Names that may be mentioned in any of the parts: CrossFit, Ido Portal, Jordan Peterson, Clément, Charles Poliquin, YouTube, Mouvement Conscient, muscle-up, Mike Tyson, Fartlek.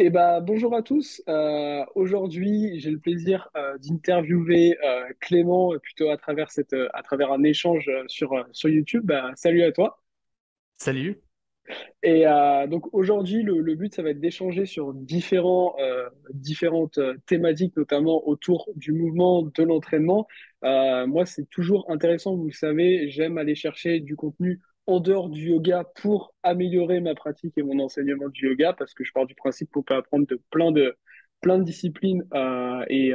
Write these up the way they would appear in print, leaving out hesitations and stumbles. Eh ben, bonjour à tous. Aujourd'hui, j'ai le plaisir d'interviewer Clément plutôt à travers un échange sur YouTube. Salut à toi. Salut. Et donc aujourd'hui, le but, ça va être d'échanger sur différentes thématiques, notamment autour du mouvement, de l'entraînement. Moi, c'est toujours intéressant, vous le savez, j'aime aller chercher du contenu en dehors du yoga pour améliorer ma pratique et mon enseignement du yoga, parce que je pars du principe qu'on peut apprendre de plein de disciplines et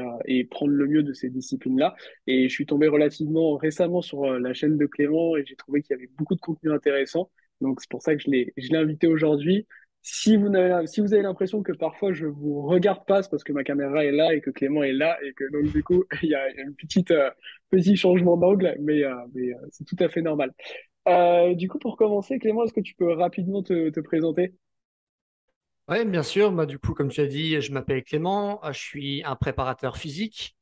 prendre le mieux de ces disciplines-là. Et je suis tombé relativement récemment sur la chaîne de Clément et j'ai trouvé qu'il y avait beaucoup de contenu intéressant. Donc, c'est pour ça que je l'ai invité aujourd'hui. Si vous avez l'impression que parfois je ne vous regarde pas, c'est parce que ma caméra est là et que Clément est là et que donc du coup, il y a un petit changement d'angle, mais c'est tout à fait normal. Du coup, pour commencer, Clément, est-ce que tu peux rapidement te présenter? Oui, bien sûr. Du coup, comme tu as dit, je m'appelle Clément, je suis un préparateur physique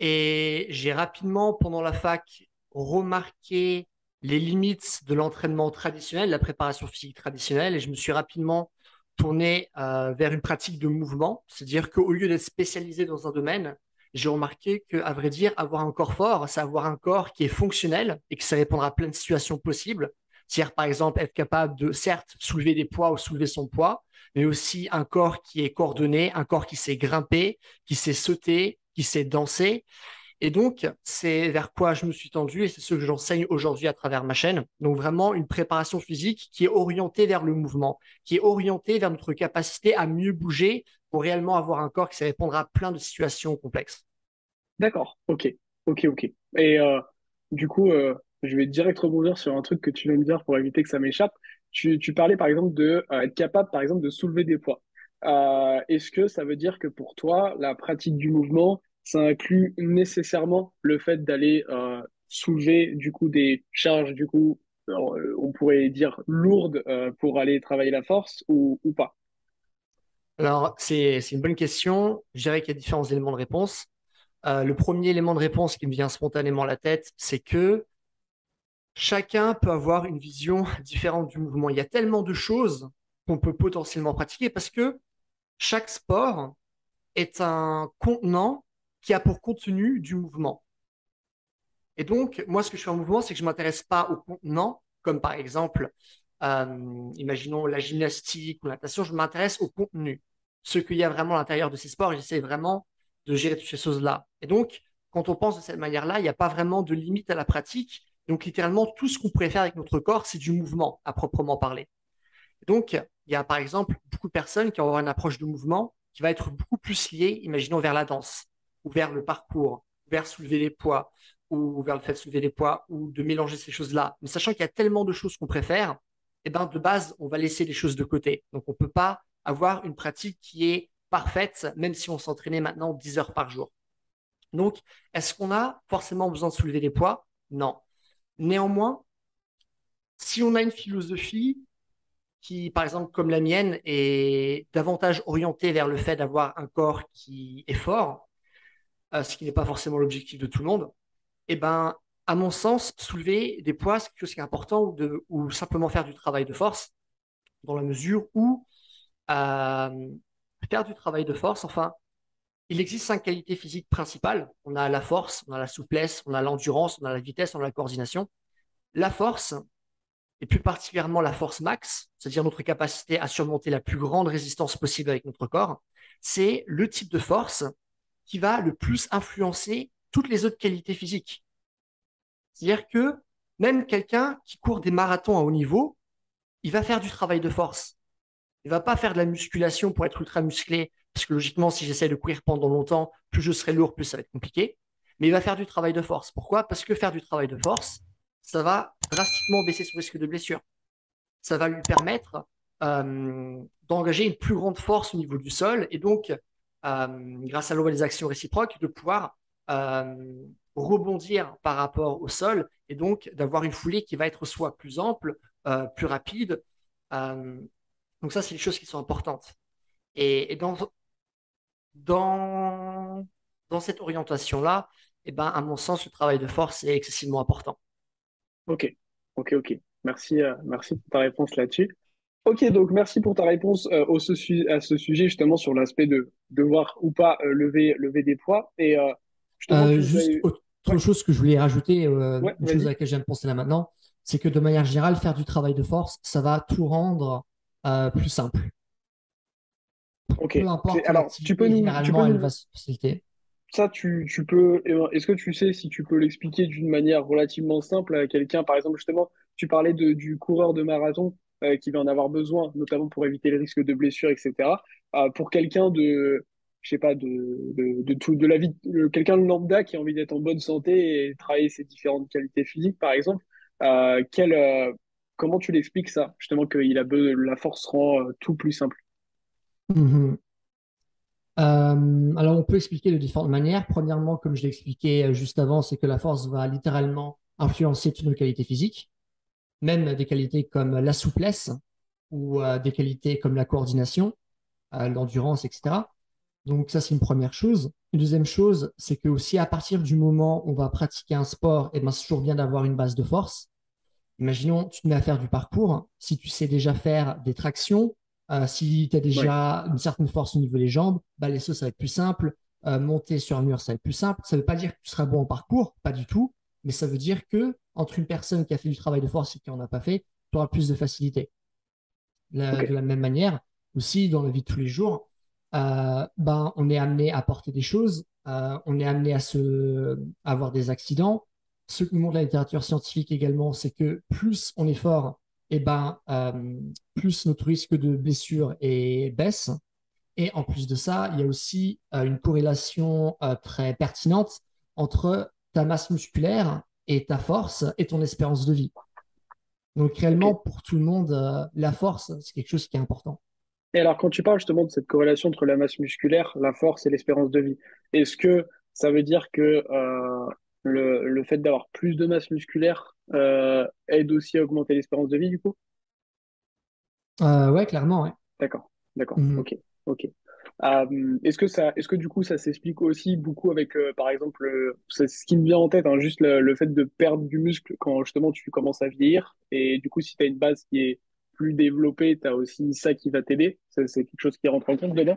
et j'ai rapidement, pendant la fac, remarqué les limites de l'entraînement traditionnel, la préparation physique traditionnelle, et je me suis rapidement tourné vers une pratique de mouvement. C'est-à-dire qu'au lieu d'être spécialisé dans un domaine, j'ai remarqué qu'à vrai dire, avoir un corps fort, c'est avoir un corps qui est fonctionnel et qui sait répondre à plein de situations possibles. C'est-à-dire, par exemple, être capable de, certes, soulever des poids ou soulever son poids, mais aussi un corps qui est coordonné, un corps qui sait grimper, qui sait sauter, qui sait danser. Et donc, c'est vers quoi je me suis tendu et c'est ce que j'enseigne aujourd'hui à travers ma chaîne. Donc, vraiment une préparation physique qui est orientée vers le mouvement, qui est orientée vers notre capacité à mieux bouger pour réellement avoir un corps qui sait répondre à plein de situations complexes. D'accord, ok. Et du coup, je vais direct rebondir sur un truc que tu viens de dire pour éviter que ça m'échappe. Tu parlais par exemple de être capable par exemple de soulever des poids. Est-ce que ça veut dire que pour toi, la pratique du mouvement, ça inclut nécessairement le fait d'aller soulever du coup des charges, du coup, alors, on pourrait dire lourdes pour aller travailler la force ou pas? Alors, c'est une bonne question. Je dirais qu'il y a différents éléments de réponse. Le premier élément de réponse qui me vient spontanément à la tête, c'est que chacun peut avoir une vision différente du mouvement. Il y a tellement de choses qu'on peut potentiellement pratiquer parce que chaque sport est un contenant qui a pour contenu du mouvement. Et donc, moi, ce que je fais en mouvement, c'est que je ne m'intéresse pas au contenant, comme par exemple, imaginons la gymnastique ou la natation, je m'intéresse au contenu, ce qu'il y a vraiment à l'intérieur de ces sports, et j'essaie vraiment de gérer toutes ces choses-là. Et donc, quand on pense de cette manière-là, il n'y a pas vraiment de limite à la pratique. Donc, littéralement, tout ce qu'on pourrait faire avec notre corps, c'est du mouvement à proprement parler. Donc, il y a par exemple beaucoup de personnes qui vont avoir une approche de mouvement qui va être beaucoup plus liée, imaginons, vers la danse ou vers le parcours, vers soulever les poids ou vers le fait de soulever les poids ou de mélanger ces choses-là. Mais sachant qu'il y a tellement de choses qu'on préfère, eh ben, de base, on va laisser les choses de côté. Donc, on ne peut pas avoir une pratique qui est parfaite, même si on s'entraînait maintenant 10 heures par jour. Donc, est-ce qu'on a forcément besoin de soulever des poids? Non. Néanmoins, si on a une philosophie qui, par exemple, comme la mienne, est davantage orientée vers le fait d'avoir un corps qui est fort, ce qui n'est pas forcément l'objectif de tout le monde, eh ben, à mon sens, soulever des poids, c'est quelque chose qui est important ou simplement faire du travail de force dans la mesure où faire du travail de force, enfin, il existe 5 qualités physiques principales. On a la force, on a la souplesse, on a l'endurance, on a la vitesse, on a la coordination. La force, et plus particulièrement la force max, c'est-à-dire notre capacité à surmonter la plus grande résistance possible avec notre corps, c'est le type de force qui va le plus influencer toutes les autres qualités physiques. C'est-à-dire que même quelqu'un qui court des marathons à haut niveau, il va faire du travail de force. Il ne va pas faire de la musculation pour être ultra musclé, parce que logiquement, si j'essaie de courir pendant longtemps, plus je serai lourd, plus ça va être compliqué. Mais il va faire du travail de force. Pourquoi? Parce que faire du travail de force, ça va drastiquement baisser son risque de blessure. Ça va lui permettre d'engager une plus grande force au niveau du sol et donc, grâce à l'eau et les actions réciproques, de pouvoir rebondir par rapport au sol et donc d'avoir une foulée qui va être soit plus ample, plus rapide. Donc ça, c'est des choses qui sont importantes. Et dans cette orientation-là, eh ben, à mon sens, le travail de force est excessivement important. Ok. Merci pour ta réponse là-dessus. Ok, donc merci pour ta réponse à ce sujet, justement sur l'aspect de devoir ou pas lever des poids. Et juste autre chose que je voulais rajouter, une chose à laquelle j'aime penser là maintenant, c'est que de manière générale, faire du travail de force, ça va tout rendre plus simple. Ok. Peu importe. Alors, généralement, elle va se faciliter. Ça, tu peux. Est-ce que tu sais si tu peux l'expliquer d'une manière relativement simple à quelqu'un? Par exemple, justement, tu parlais du coureur de marathon qui va en avoir besoin, notamment pour éviter le risque de blessure, etc. Pour quelqu'un de, je sais pas, de la vie, quelqu'un de lambda qui a envie d'être en bonne santé et travailler ses différentes qualités physiques, par exemple, comment tu l'expliques ça? Justement, que la force rend tout plus simple. Mmh. Alors on peut expliquer de différentes manières. Premièrement, comme je l'ai expliqué juste avant, c'est que la force va littéralement influencer toutes nos qualités physiques, même des qualités comme la souplesse ou des qualités comme la coordination, l'endurance, etc. Donc ça, c'est une première chose. Une deuxième chose, c'est que aussi à partir du moment où on va pratiquer un sport, eh ben, c'est toujours bien d'avoir une base de force. Imaginons, tu te mets à faire du parcours, si tu sais déjà faire des tractions, si tu as déjà une certaine force au niveau des jambes, les sauts, ça va être plus simple. Monter sur un mur, ça va être plus simple. Ça ne veut pas dire que tu seras bon en parcours, pas du tout. Mais ça veut dire que entre une personne qui a fait du travail de force et qui n'en a pas fait, tu auras plus de facilité. De la même manière, aussi dans la vie de tous les jours, on est amené à porter des choses, on est amené à avoir des accidents. Ce que nous montre la littérature scientifique également, c'est que plus on est fort, plus notre risque de blessure baisse. Et en plus de ça, il y a aussi une corrélation très pertinente entre ta masse musculaire et ta force et ton espérance de vie. Donc réellement, pour tout le monde, la force, c'est quelque chose qui est important. Et alors, quand tu parles justement de cette corrélation entre la masse musculaire, la force et l'espérance de vie, est-ce que ça veut dire que le fait d'avoir plus de masse musculaire aide aussi à augmenter l'espérance de vie, du coup? Ouais, clairement, ouais. D'accord. Mm-hmm. Ok. Est-ce que du coup ça s'explique aussi beaucoup avec par exemple, c'est ce qui me vient en tête, hein, juste le fait de perdre du muscle quand justement tu commences à vieillir, et du coup si tu as une base qui est plus développée, tu as aussi ça qui va t'aider, c'est quelque chose qui rentre en compte dedans?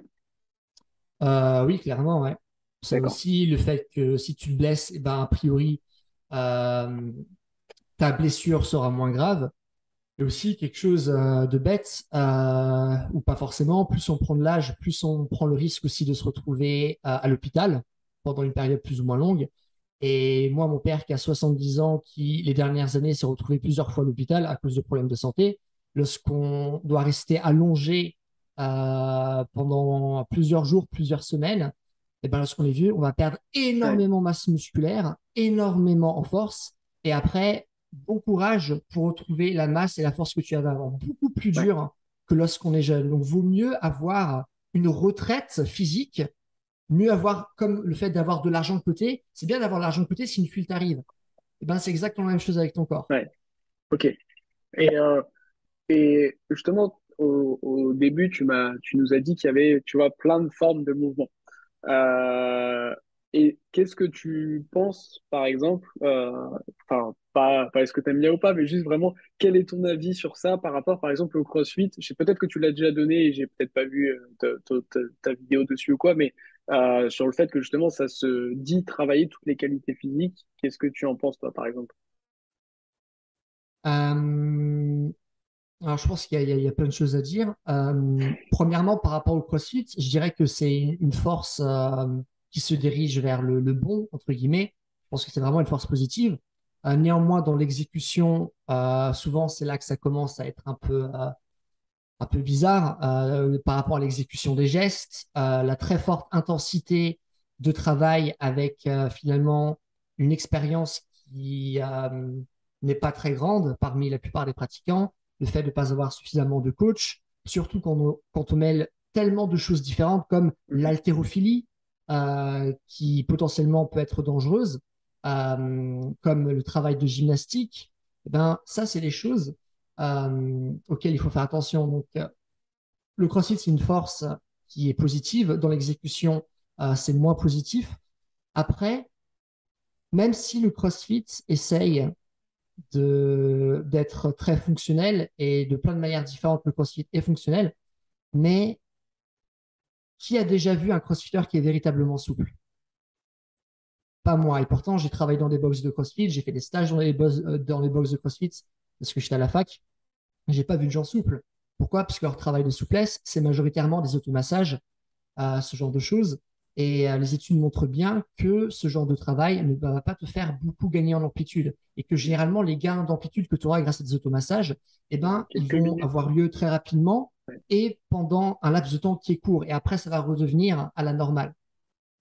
Oui, clairement, ouais. C'est aussi le fait que si tu te blesses, a priori, ta blessure sera moins grave. Et aussi quelque chose de bête, ou pas forcément, plus on prend de l'âge, plus on prend le risque aussi de se retrouver à l'hôpital pendant une période plus ou moins longue. Et moi, mon père qui a 70 ans, qui les dernières années s'est retrouvé plusieurs fois à l'hôpital à cause de problèmes de santé, lorsqu'on doit rester allongé pendant plusieurs jours, plusieurs semaines, lorsqu'on est vieux, on va perdre énormément de masse musculaire, énormément en force, et après, bon courage pour retrouver la masse et la force que tu avais avant. Beaucoup plus dur que lorsqu'on est jeune. Donc, vaut mieux avoir une retraite physique, mieux avoir, comme le fait d'avoir de l'argent de côté, c'est bien d'avoir de l'argent de côté si une fuite arrive. C'est exactement la même chose avec ton corps. Ouais. Ok. Et justement, au début, tu nous as dit qu'il y avait, tu vois, plein de formes de mouvements. Et qu'est-ce que tu penses, par exemple, pas est-ce que tu aimes bien ou pas, mais juste vraiment, quel est ton avis sur ça par rapport, par exemple, au CrossFit? Je sais peut-être que tu l'as déjà donné et j'ai peut-être pas vu ta vidéo dessus ou quoi, mais sur le fait que justement, ça se dit travailler toutes les qualités physiques, qu'est-ce que tu en penses, toi, par exemple? Alors, je pense qu'il y a plein de choses à dire. Premièrement, par rapport au CrossFit, je dirais que c'est une force qui se dirige vers le bon, entre guillemets. Je pense que c'est vraiment une force positive. Néanmoins, dans l'exécution, souvent, c'est là que ça commence à être un peu bizarre par rapport à l'exécution des gestes, la très forte intensité de travail avec finalement une expérience qui n'est pas très grande parmi la plupart des pratiquants. Le fait de ne pas avoir suffisamment de coach, surtout quand on mêle tellement de choses différentes comme l'haltérophilie, qui potentiellement peut être dangereuse, comme le travail de gymnastique, ça, c'est des choses auxquelles il faut faire attention. Donc, le CrossFit, c'est une force qui est positive. Dans l'exécution, c'est moins positif. Après, même si le CrossFit essaye d'être très fonctionnel et de plein de manières différentes, le crossfit est fonctionnel, mais qui a déjà vu un crossfitter qui est véritablement souple? Pas moi. Et pourtant, j'ai travaillé dans des box de crossfit, j'ai fait des stages dans les box de crossfit parce que j'étais à la fac. J'ai pas vu de gens souples. Pourquoi? Parce que leur travail de souplesse, c'est majoritairement des automassages, ce genre de choses. Et les études montrent bien que ce genre de travail ne va pas te faire beaucoup gagner en amplitude. Et que généralement, les gains d'amplitude que tu auras grâce à des automassages, eh ben, ils vont avoir lieu très rapidement et pendant un laps de temps qui est court. Et après, ça va redevenir à la normale.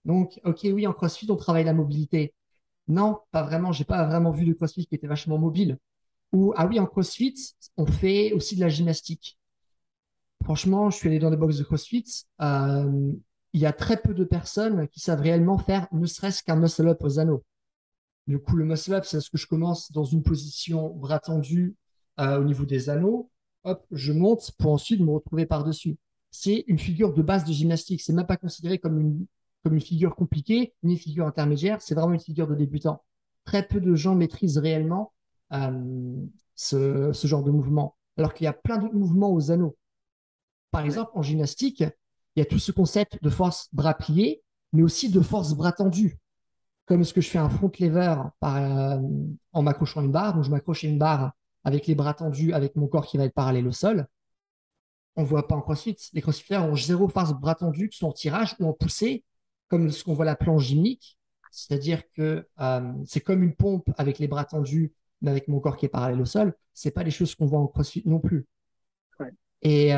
Donc, ok, oui, en CrossFit, on travaille la mobilité. Non, pas vraiment. J'ai pas vraiment vu de CrossFit qui était vachement mobile. Ou, ah oui, en CrossFit, on fait aussi de la gymnastique. Franchement, je suis allé dans des box de CrossFit. Il y a très peu de personnes qui savent réellement faire ne serait-ce qu'un muscle-up aux anneaux. Du coup, le muscle-up, c'est ce que je commence dans une position bras tendu au niveau des anneaux. Hop, je monte pour ensuite me retrouver par-dessus. C'est une figure de base de gymnastique. C'est même pas considéré comme une figure compliquée, ni une figure intermédiaire. C'est vraiment une figure de débutant. Très peu de gens maîtrisent réellement ce genre de mouvement. Alors qu'il y a plein d'autres mouvements aux anneaux. Par exemple, en gymnastique, il y a tout ce concept de force bras plié, mais aussi de force bras tendu. Comme ce que je fais un front lever en m'accrochant à une barre, où je m'accroche à une barre avec les bras tendus, avec mon corps qui va être parallèle au sol. On ne voit pas en crossfit. Les crossfiters ont zéro force bras tendu, que ce soit en tirage ou en poussée, comme ce qu'on voit à la planche gymnique. C'est-à-dire que c'est comme une pompe avec les bras tendus, mais avec mon corps qui est parallèle au sol. Ce n'est pas les choses qu'on voit en crossfit non plus. Et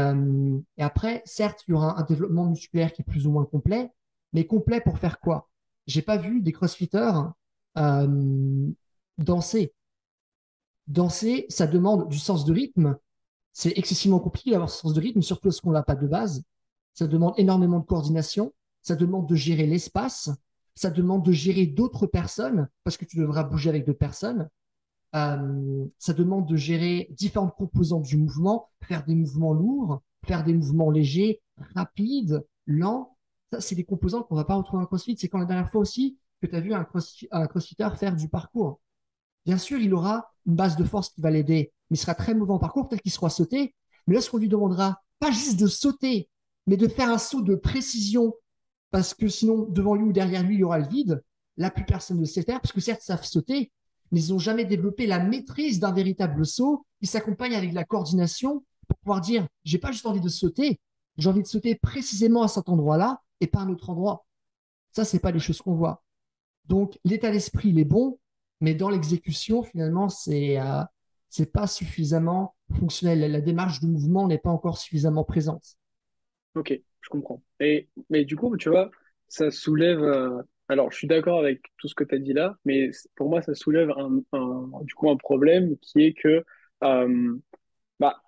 après, certes, il y aura un développement musculaire qui est plus ou moins complet, mais complet pour faire quoi? J'ai pas vu des crossfitters danser. Danser, ça demande du sens de rythme. C'est excessivement compliqué d'avoir ce sens de rythme, surtout parce qu'on l'a pas de base. Ça demande énormément de coordination. Ça demande de gérer l'espace. Ça demande de gérer d'autres personnes parce que tu devras bouger avec d'autres personnes. Ça demande de gérer différentes composantes du mouvement, faire des mouvements lourds, faire des mouvements légers, rapides, lents. Ça, c'est des composantes qu'on ne va pas retrouver en crossfit. C'est quand la dernière fois aussi que tu as vu un crossfitter faire du parcours. Bien sûr, il aura une base de force qui va l'aider, mais il sera très mauvais en parcours, peut-être qu'il sera sauté. Mais lorsqu'on lui demandera pas juste de sauter, mais de faire un saut de précision, parce que sinon, devant lui ou derrière lui, il y aura le vide, là, plus personne ne sait faire, parce que certes, ils savent sauter, mais ils n'ont jamais développé la maîtrise d'un véritable saut qui s'accompagne avec de la coordination pour pouvoir dire « j'ai pas juste envie de sauter, j'ai envie de sauter précisément à cet endroit-là et pas à un autre endroit ». Ça, ce n'est pas des choses qu'on voit. Donc, l'état d'esprit, il est bon, mais dans l'exécution, finalement, c'est pas suffisamment fonctionnel. La démarche du mouvement n'est pas encore suffisamment présente. Ok, je comprends. Mais du coup, tu vois, ça soulève… Alors, je suis d'accord avec tout ce que tu as dit là, mais pour moi, ça soulève un problème qui est que,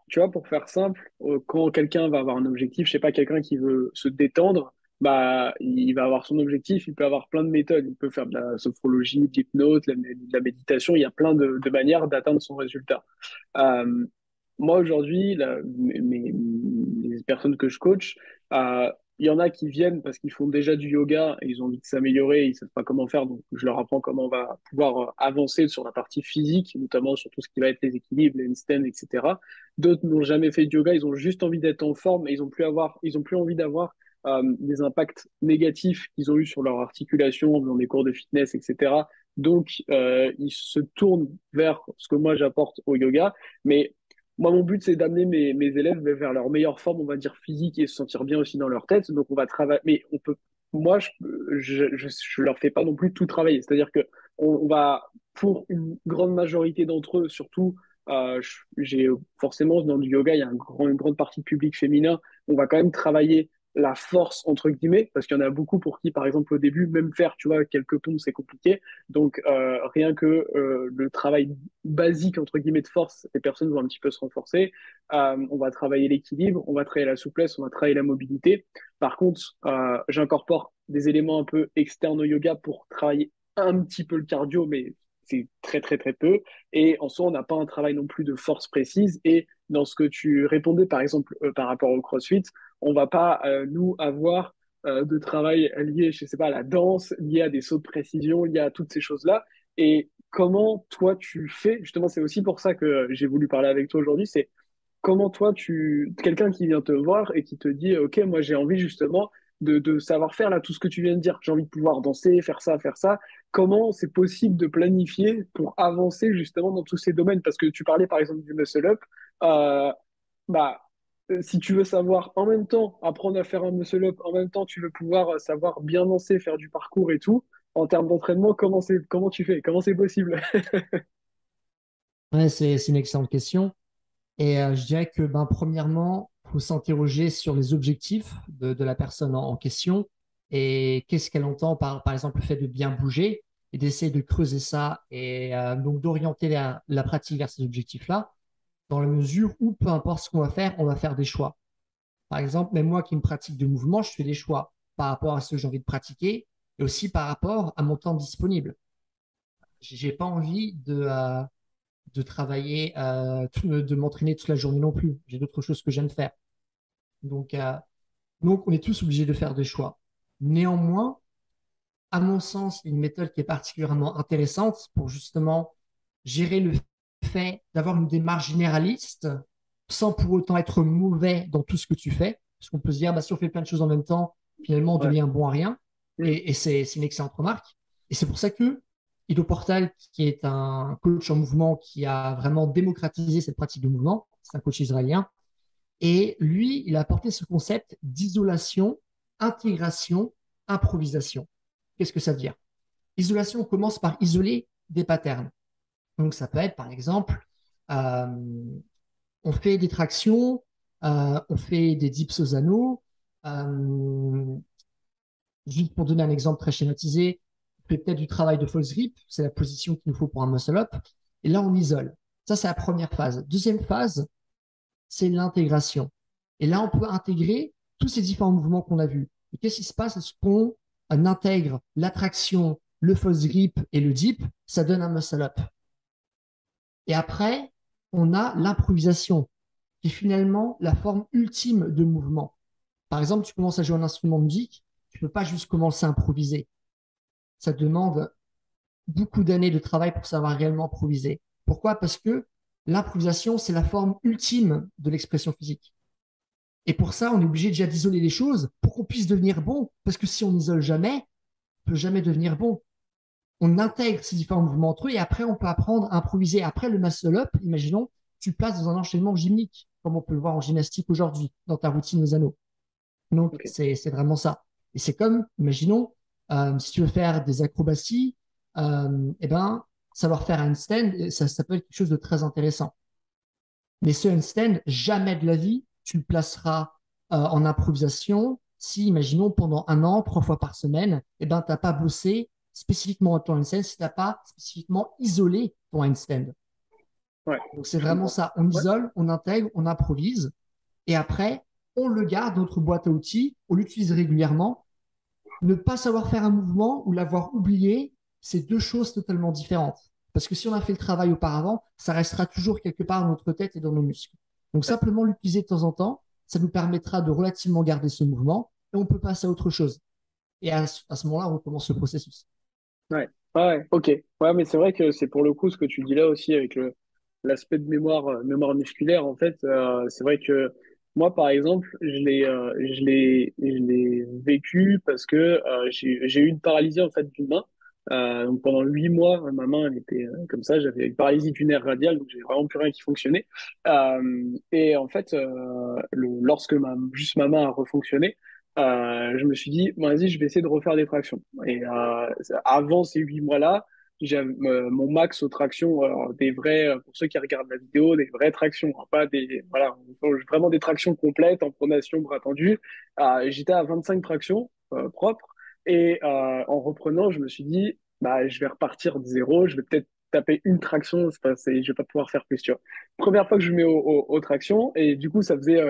tu vois, pour faire simple, quand quelqu'un va avoir un objectif, je sais pas, quelqu'un qui veut se détendre, bah, il va avoir son objectif, il peut avoir plein de méthodes, il peut faire de la sophrologie, de l'hypnose, de la méditation, il y a plein de manières d'atteindre son résultat. Moi, aujourd'hui, les personnes que je coach, il y en a qui viennent parce qu'ils font déjà du yoga et ils ont envie de s'améliorer, ils ne savent pas comment faire, donc je leur apprends comment on va pouvoir avancer sur la partie physique, notamment sur tout ce qui va être les équilibres, les handstands, etc. D'autres n'ont jamais fait de yoga, ils ont juste envie d'être en forme et ils n'ont plus envie d'avoir des impacts négatifs qu'ils ont eu sur leur articulation dans des cours de fitness, etc. Donc, ils se tournent vers ce que moi j'apporte au yoga, mais moi, mon but, c'est d'amener mes élèves vers leur meilleure forme, on va dire physique, et se sentir bien aussi dans leur tête. Donc, on va travailler. Mais on peut. Moi, je leur fais pas non plus tout travailler. C'est-à-dire que on va, pour une grande majorité d'entre eux, surtout, j'ai forcément dans du yoga, il y a une grande partie de public féminin. On va quand même travailler la force entre guillemets, parce qu'il y en a beaucoup pour qui, par exemple, au début, même faire, tu vois, quelques pompes, c'est compliqué. Donc, rien que le travail basique entre guillemets de force, les personnes vont un petit peu se renforcer. On va travailler l'équilibre, on va travailler la souplesse, on va travailler la mobilité. Par contre, j'incorpore des éléments un peu externes au yoga pour travailler un petit peu le cardio, mais c'est très, très, très peu. Et en soi, on n'a pas un travail non plus de force précise. Et dans ce que tu répondais, par exemple, par rapport au CrossFit, on ne va pas, nous, avoir de travail lié, je sais pas, à la danse, lié à des sauts de précision, lié à toutes ces choses-là. Et comment toi tu fais, justement c'est aussi pour ça que j'ai voulu parler avec toi aujourd'hui, c'est comment toi tu, quelqu'un qui vient te voir et qui te dit ok moi j'ai envie justement de savoir faire là tout ce que tu viens de dire, j'ai envie de pouvoir danser, faire ça, comment c'est possible de planifier pour avancer justement dans tous ces domaines, parce que tu parlais par exemple du muscle up, si tu veux savoir en même temps apprendre à faire un muscle up, en même temps tu veux pouvoir savoir bien danser, faire du parcours et tout, en termes d'entraînement, comment tu fais? Comment c'est possible? Ouais, c'est une excellente question. Et je dirais que premièrement, il faut s'interroger sur les objectifs de la personne en question et qu'est-ce qu'elle entend par exemple le fait de bien bouger, et d'essayer de creuser ça et donc d'orienter la pratique vers ces objectifs-là, dans la mesure où peu importe ce qu'on va faire, on va faire des choix. Par exemple, même moi qui me pratique de mouvement, je fais des choix par rapport à ce que j'ai envie de pratiquer, et aussi par rapport à mon temps disponible. Je n'ai pas envie de travailler, de m'entraîner toute la journée non plus. J'ai d'autres choses que j'aime faire. Donc, on est tous obligés de faire des choix. Néanmoins, à mon sens, une méthode qui est particulièrement intéressante pour justement gérer le fait d'avoir une démarche généraliste sans pour autant être mauvais dans tout ce que tu fais. Parce qu'on peut se dire, si on fait plein de choses en même temps, finalement, on devient bon à rien. Et c'est une excellente remarque. Et c'est pour ça que Ido Portal, qui est un coach en mouvement qui a vraiment démocratisé cette pratique de mouvement, c'est un coach israélien, et lui, il a apporté ce concept d'isolation, intégration, improvisation. Qu'est-ce que ça veut dire? Isolation, on commence par isoler des patterns. Donc, ça peut être, par exemple, on fait des tractions, on fait des dips aux anneaux, juste pour donner un exemple très schématisé, on fait peut-être du travail de false grip, c'est la position qu'il nous faut pour un muscle-up, et là, on isole. Ça, c'est la première phase. Deuxième phase, c'est l'intégration. Et là, on peut intégrer tous ces différents mouvements qu'on a vus. Et qu'est-ce qui se passe? Est-ce qu'on intègre l'attraction, le false grip et le dip? Ça donne un muscle-up. Et après, on a l'improvisation, qui est finalement la forme ultime de mouvement. Par exemple, tu commences à jouer un instrument de musique, tu ne peux pas juste commencer à improviser. Ça demande beaucoup d'années de travail pour savoir réellement improviser. Pourquoi? Parce que l'improvisation, c'est la forme ultime de l'expression physique. Et pour ça, on est obligé déjà d'isoler les choses pour qu'on puisse devenir bon. Parce que si on n'isole jamais, on ne peut jamais devenir bon. On intègre ces différents mouvements entre eux et après, on peut apprendre à improviser. Après, le muscle-up, imaginons, tu places dans un enchaînement gymnique, comme on peut le voir en gymnastique aujourd'hui, dans ta routine aux anneaux. Donc, okay. C'est vraiment ça. Et c'est comme, imaginons, si tu veux faire des acrobaties, savoir faire un handstand, ça peut être quelque chose de très intéressant. Mais ce handstand, jamais de la vie, tu le placeras en improvisation si, imaginons, pendant un an, 3 fois par semaine, tu n'as pas bossé spécifiquement ton handstand, si tu n'as pas spécifiquement isolé ton handstand. Ouais. Donc, c'est vraiment ça. On isole, on intègre, on improvise. Et après, on le garde, notre boîte à outils, on l'utilise régulièrement. Ne pas savoir faire un mouvement ou l'avoir oublié, c'est 2 choses totalement différentes. Parce que si on a fait le travail auparavant, ça restera toujours quelque part dans notre tête et dans nos muscles. Donc, simplement l'utiliser de temps en temps, ça nous permettra de relativement garder ce mouvement et on peut passer à autre chose. Et à ce moment-là, on recommence le processus. Ouais, ok. Ouais, mais c'est vrai que c'est pour le coup ce que tu dis là aussi avec l'aspect de mémoire musculaire. En fait, c'est vrai que moi, par exemple, je l'ai vécu parce que j'ai eu une paralysie en fait d'une main. Donc pendant 8 mois, ma main elle était comme ça. J'avais une paralysie du nerf radial, donc j'avais vraiment plus rien qui fonctionnait. Et en fait, lorsque ma main a refonctionné, je me suis dit, vas-y, je vais essayer de refaire des tractions. Et avant ces 8 mois-là, j'avais mon max aux tractions, des vrais, pour ceux qui regardent la vidéo, des vraies tractions, hein, pas des, voilà, vraiment des tractions complètes en pronation, bras tendu. J'étais à 25 tractions propres et en reprenant, je me suis dit, je vais repartir de zéro, je vais peut-être taper une traction, je vais pas pouvoir faire plus. Tu vois. Première fois que je me mets aux tractions et du coup, ça faisait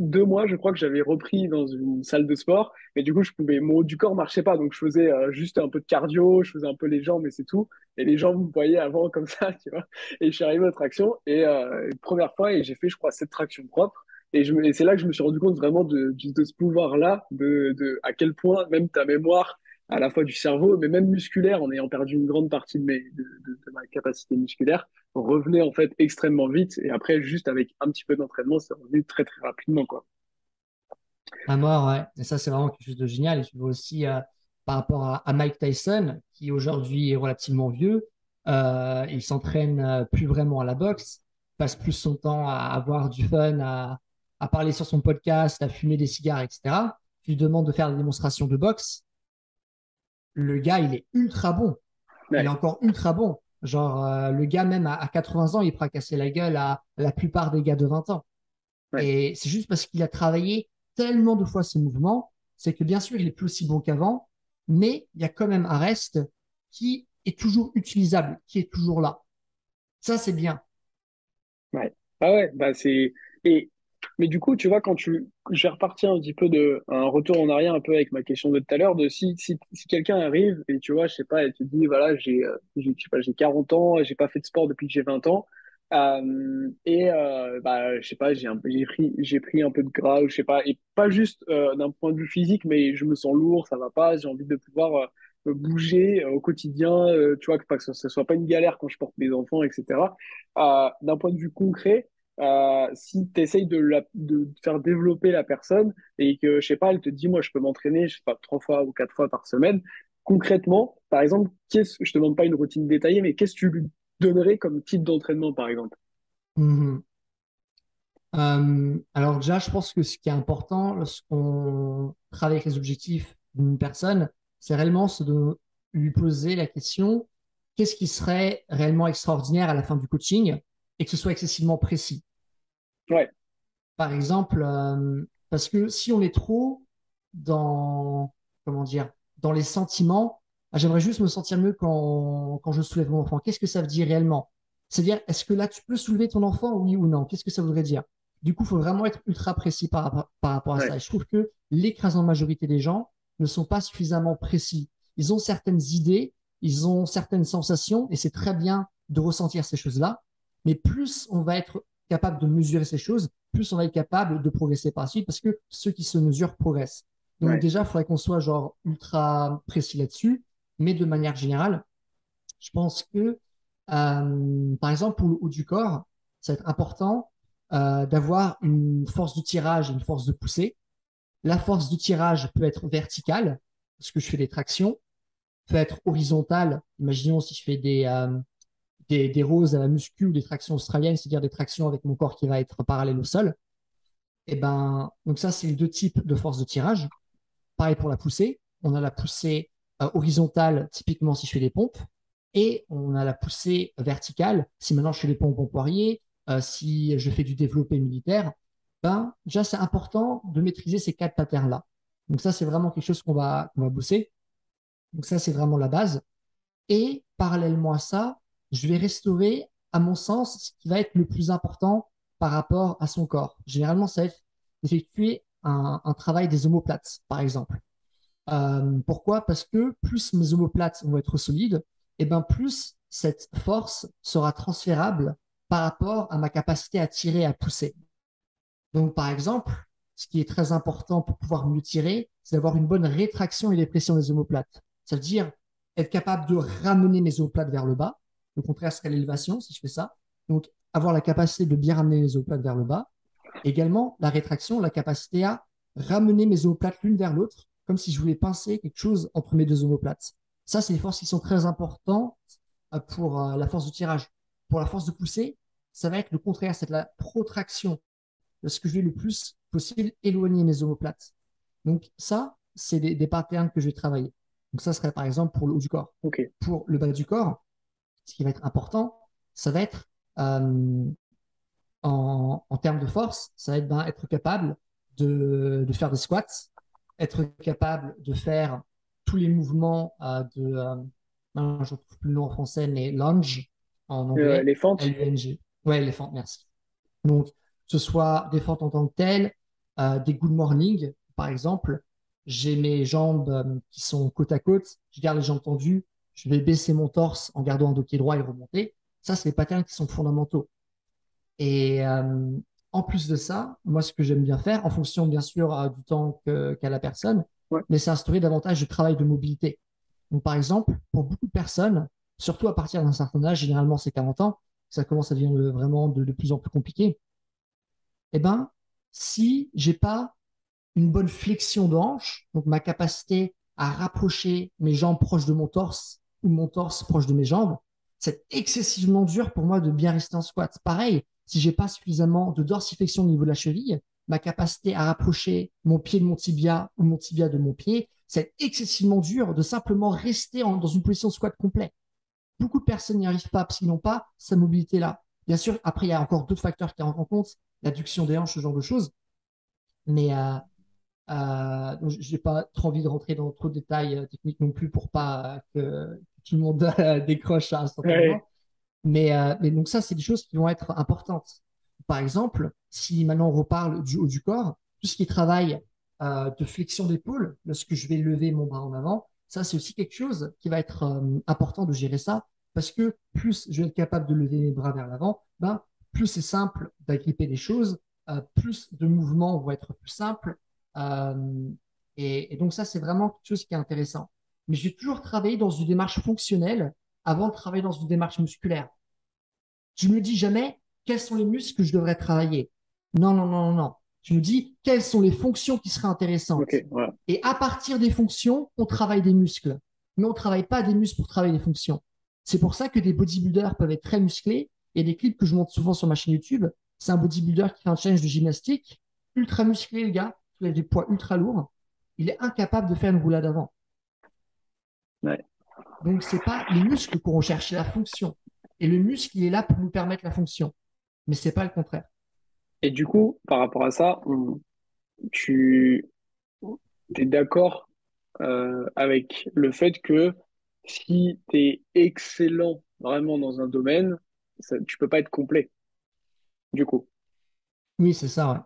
2 mois, je crois que j'avais repris dans une salle de sport, mais du coup, mon haut du corps marchait pas, donc je faisais juste un peu de cardio, je faisais un peu les jambes et c'est tout. Et les jambes, vous voyez avant comme ça, tu vois. Et je suis arrivé aux tractions et première fois, et j'ai fait, je crois, 7 tractions propres. Et c'est là que je me suis rendu compte vraiment de ce pouvoir-là, à quel point même ta mémoire à la fois du cerveau, mais même musculaire, en ayant perdu une grande partie de ma capacité musculaire, revenait en fait extrêmement vite. Et après, juste avec un petit peu d'entraînement, c'est revenu très, très rapidement, quoi. À mort, ouais. Et ça, c'est vraiment quelque chose de génial. Et tu vois aussi par rapport à Mike Tyson, qui aujourd'hui est relativement vieux, il s'entraîne plus vraiment à la boxe, passe plus son temps à avoir du fun, à parler sur son podcast, à fumer des cigares, etc. Tu lui demandes de faire des démonstrations de boxe, le gars, il est ultra bon. Ouais. Il est encore ultra bon. Genre, le gars, même à 80 ans, il pourra casser la gueule à la plupart des gars de 20 ans. Ouais. Et c'est juste parce qu'il a travaillé tellement de fois ce mouvement, c'est que bien sûr, il est plus aussi bon qu'avant, mais il y a quand même un reste qui est toujours utilisable, qui est toujours là. Ça, c'est bien. Ouais. Ah ouais, bah c'est... Et... Mais du coup, tu vois, quand tu... Je vais repartir un petit peu à un retour en arrière un peu avec ma question de tout à l'heure, de si quelqu'un arrive et tu vois, je sais pas, et tu te dis, voilà, j'ai 40 ans, j'ai pas fait de sport depuis que j'ai 20 ans, bah, je sais pas, j'ai pris un peu de gras, ou je sais pas, et pas juste d'un point de vue physique, mais je me sens lourd, ça va pas, j'ai envie de pouvoir bouger au quotidien, tu vois, que ça soit pas une galère quand je porte mes enfants, etc. D'un point de vue concret, si tu essayes de faire développer la personne et que, je sais pas, elle te dit, moi, je peux m'entraîner, je sais pas, 3 fois ou 4 fois par semaine, concrètement, par exemple, je te demande pas une routine détaillée, mais qu'est-ce que tu lui donnerais comme type d'entraînement, par exemple? Alors déjà, je pense que ce qui est important lorsqu'on travaille avec les objectifs d'une personne, c'est réellement de lui poser la question, qu'est-ce qui serait réellement extraordinaire à la fin du coaching? Et que ce soit excessivement précis. Ouais. Par exemple, parce que si on est trop dans les sentiments, ah, j'aimerais juste me sentir mieux quand je soulève mon enfant. Qu'est-ce que ça veut dire réellement? C'est-à-dire, est-ce que là, tu peux soulever ton enfant, oui ou non? Qu'est-ce que ça voudrait dire? Du coup, il faut vraiment être ultra précis par rapport à ça. Et je trouve que l'écrasante majorité des gens ne sont pas suffisamment précis. Ils ont certaines idées, ils ont certaines sensations, et c'est très bien de ressentir ces choses-là. Mais plus on va être capable de mesurer ces choses, plus on va être capable de progresser par la suite, parce que ceux qui se mesurent progressent. Donc déjà, il faudrait qu'on soit genre ultra précis là-dessus. Mais de manière générale, je pense que, par exemple, pour le haut du corps, ça va être important d'avoir une force de tirage et une force de poussée. La force de tirage peut être verticale, parce que je fais des tractions, peut être horizontale. Imaginons si je fais des roses à la muscu ou des tractions australiennes, c'est-à-dire des tractions avec mon corps qui va être parallèle au sol. Et ben, donc ça, c'est les deux types de force de tirage. Pareil pour la poussée. On a la poussée horizontale, typiquement si je fais des pompes, et on a la poussée verticale. Si maintenant je fais des pompes en poirier, si je fais du développé militaire, ben, déjà, c'est important de maîtriser ces 4 patterns-là. Donc ça, c'est vraiment quelque chose qu'on va bosser. Donc ça, c'est vraiment la base. Et parallèlement à ça, je vais restaurer, à mon sens, ce qui va être le plus important par rapport à son corps. Généralement, ça va être d'effectuer un travail des omoplates, par exemple. Pourquoi? Parce que plus mes omoplates vont être solides, et ben plus cette force sera transférable par rapport à ma capacité à tirer, à pousser. Donc, par exemple, ce qui est très important pour pouvoir mieux tirer, c'est d'avoir une bonne rétraction et dépression des omoplates. Ça veut dire être capable de ramener mes omoplates vers le bas. Le contraire serait l'élévation, si je fais ça. Donc, avoir la capacité de bien ramener les omoplates vers le bas. Également, la rétraction, la capacité à ramener mes omoplates l'une vers l'autre, comme si je voulais pincer quelque chose entre mes 2 omoplates. Ça, c'est des forces qui sont très importantes pour la force de tirage. Pour la force de poussée, ça va être le contraire, c'est la protraction, parce que je vais le plus possible éloigner mes omoplates. Donc, ça, c'est des patterns que je vais travailler. Donc, ça serait par exemple pour le haut du corps. Okay. Pour le bas du corps, ce qui va être important, ça va être, en termes de force, ça va être, être capable de faire des squats, être capable de faire tous les mouvements je ne retrouve plus le nom en français, mais lunge, en anglais. Les fentes. L-U-N-G. Ouais, les fentes, merci. Donc, que ce soit des fentes en tant que telles, des good morning, par exemple. J'ai mes jambes qui sont côte à côte, je garde les jambes tendues, je vais baisser mon torse en gardant un dos pied droit et remonter. Ça, c'est les patterns qui sont fondamentaux. Et en plus de ça, moi, ce que j'aime bien faire, en fonction, bien sûr, du temps qu'a la personne, ouais. Mais c'est instaurer davantage de travail de mobilité. Donc, par exemple, pour beaucoup de personnes, surtout à partir d'un certain âge, généralement c'est 40 ans, ça commence à devenir vraiment de plus en plus compliqué. Eh bien, si je n'ai pas une bonne flexion de hanche, donc ma capacité à rapprocher mes jambes proches de mon torse ou mon torse proche de mes jambes, c'est excessivement dur pour moi de bien rester en squat. Pareil, si je n'ai pas suffisamment de dorsiflexion au niveau de la cheville, ma capacité à rapprocher mon pied de mon tibia ou mon tibia de mon pied, c'est excessivement dur de simplement rester dans une position de squat complète. Beaucoup de personnes n'y arrivent pas parce qu'ils n'ont pas cette mobilité-là. Bien sûr, après, il y a encore d'autres facteurs qui rentrent en compte, l'adduction des hanches, ce genre de choses. Mais je n'ai pas trop envie de rentrer dans trop de détails techniques non plus pour pas que tout le monde décroche à un certain moment. Mais donc ça, c'est des choses qui vont être importantes. Par exemple, si maintenant on reparle du haut du corps, tout ce qui travaille de flexion d'épaule, lorsque je vais lever mon bras en avant, ça c'est aussi quelque chose qui va être important de gérer ça, parce que plus je vais être capable de lever mes bras vers l'avant, ben, plus c'est simple d'agripper des choses, plus de mouvements vont être plus simples. Et donc ça, c'est vraiment quelque chose qui est intéressant. Mais j'ai toujours travaillé dans une démarche fonctionnelle avant de travailler dans une démarche musculaire. Je me dis jamais quels sont les muscles que je devrais travailler. Non. Tu me dis quelles sont les fonctions qui seraient intéressantes. Okay, ouais. Et à partir des fonctions, on travaille des muscles. Mais on ne travaille pas des muscles pour travailler des fonctions. C'est pour ça que des bodybuilders peuvent être très musclés. Il y a des clips que je montre souvent sur ma chaîne YouTube. C'est un bodybuilder qui fait un challenge de gymnastique, ultra musclé, le gars. Il a des poids ultra lourds, il est incapable de faire une roulade avant. Ouais. Donc, ce n'est pas les muscles qu'on recherche, c'est la fonction. Et le muscle, il est là pour nous permettre la fonction. Mais ce n'est pas le contraire. Et du coup, par rapport à ça, tu es d'accord avec le fait que si tu es excellent vraiment dans un domaine, ça, tu ne peux pas être complet, du coup. Oui, c'est ça, ouais.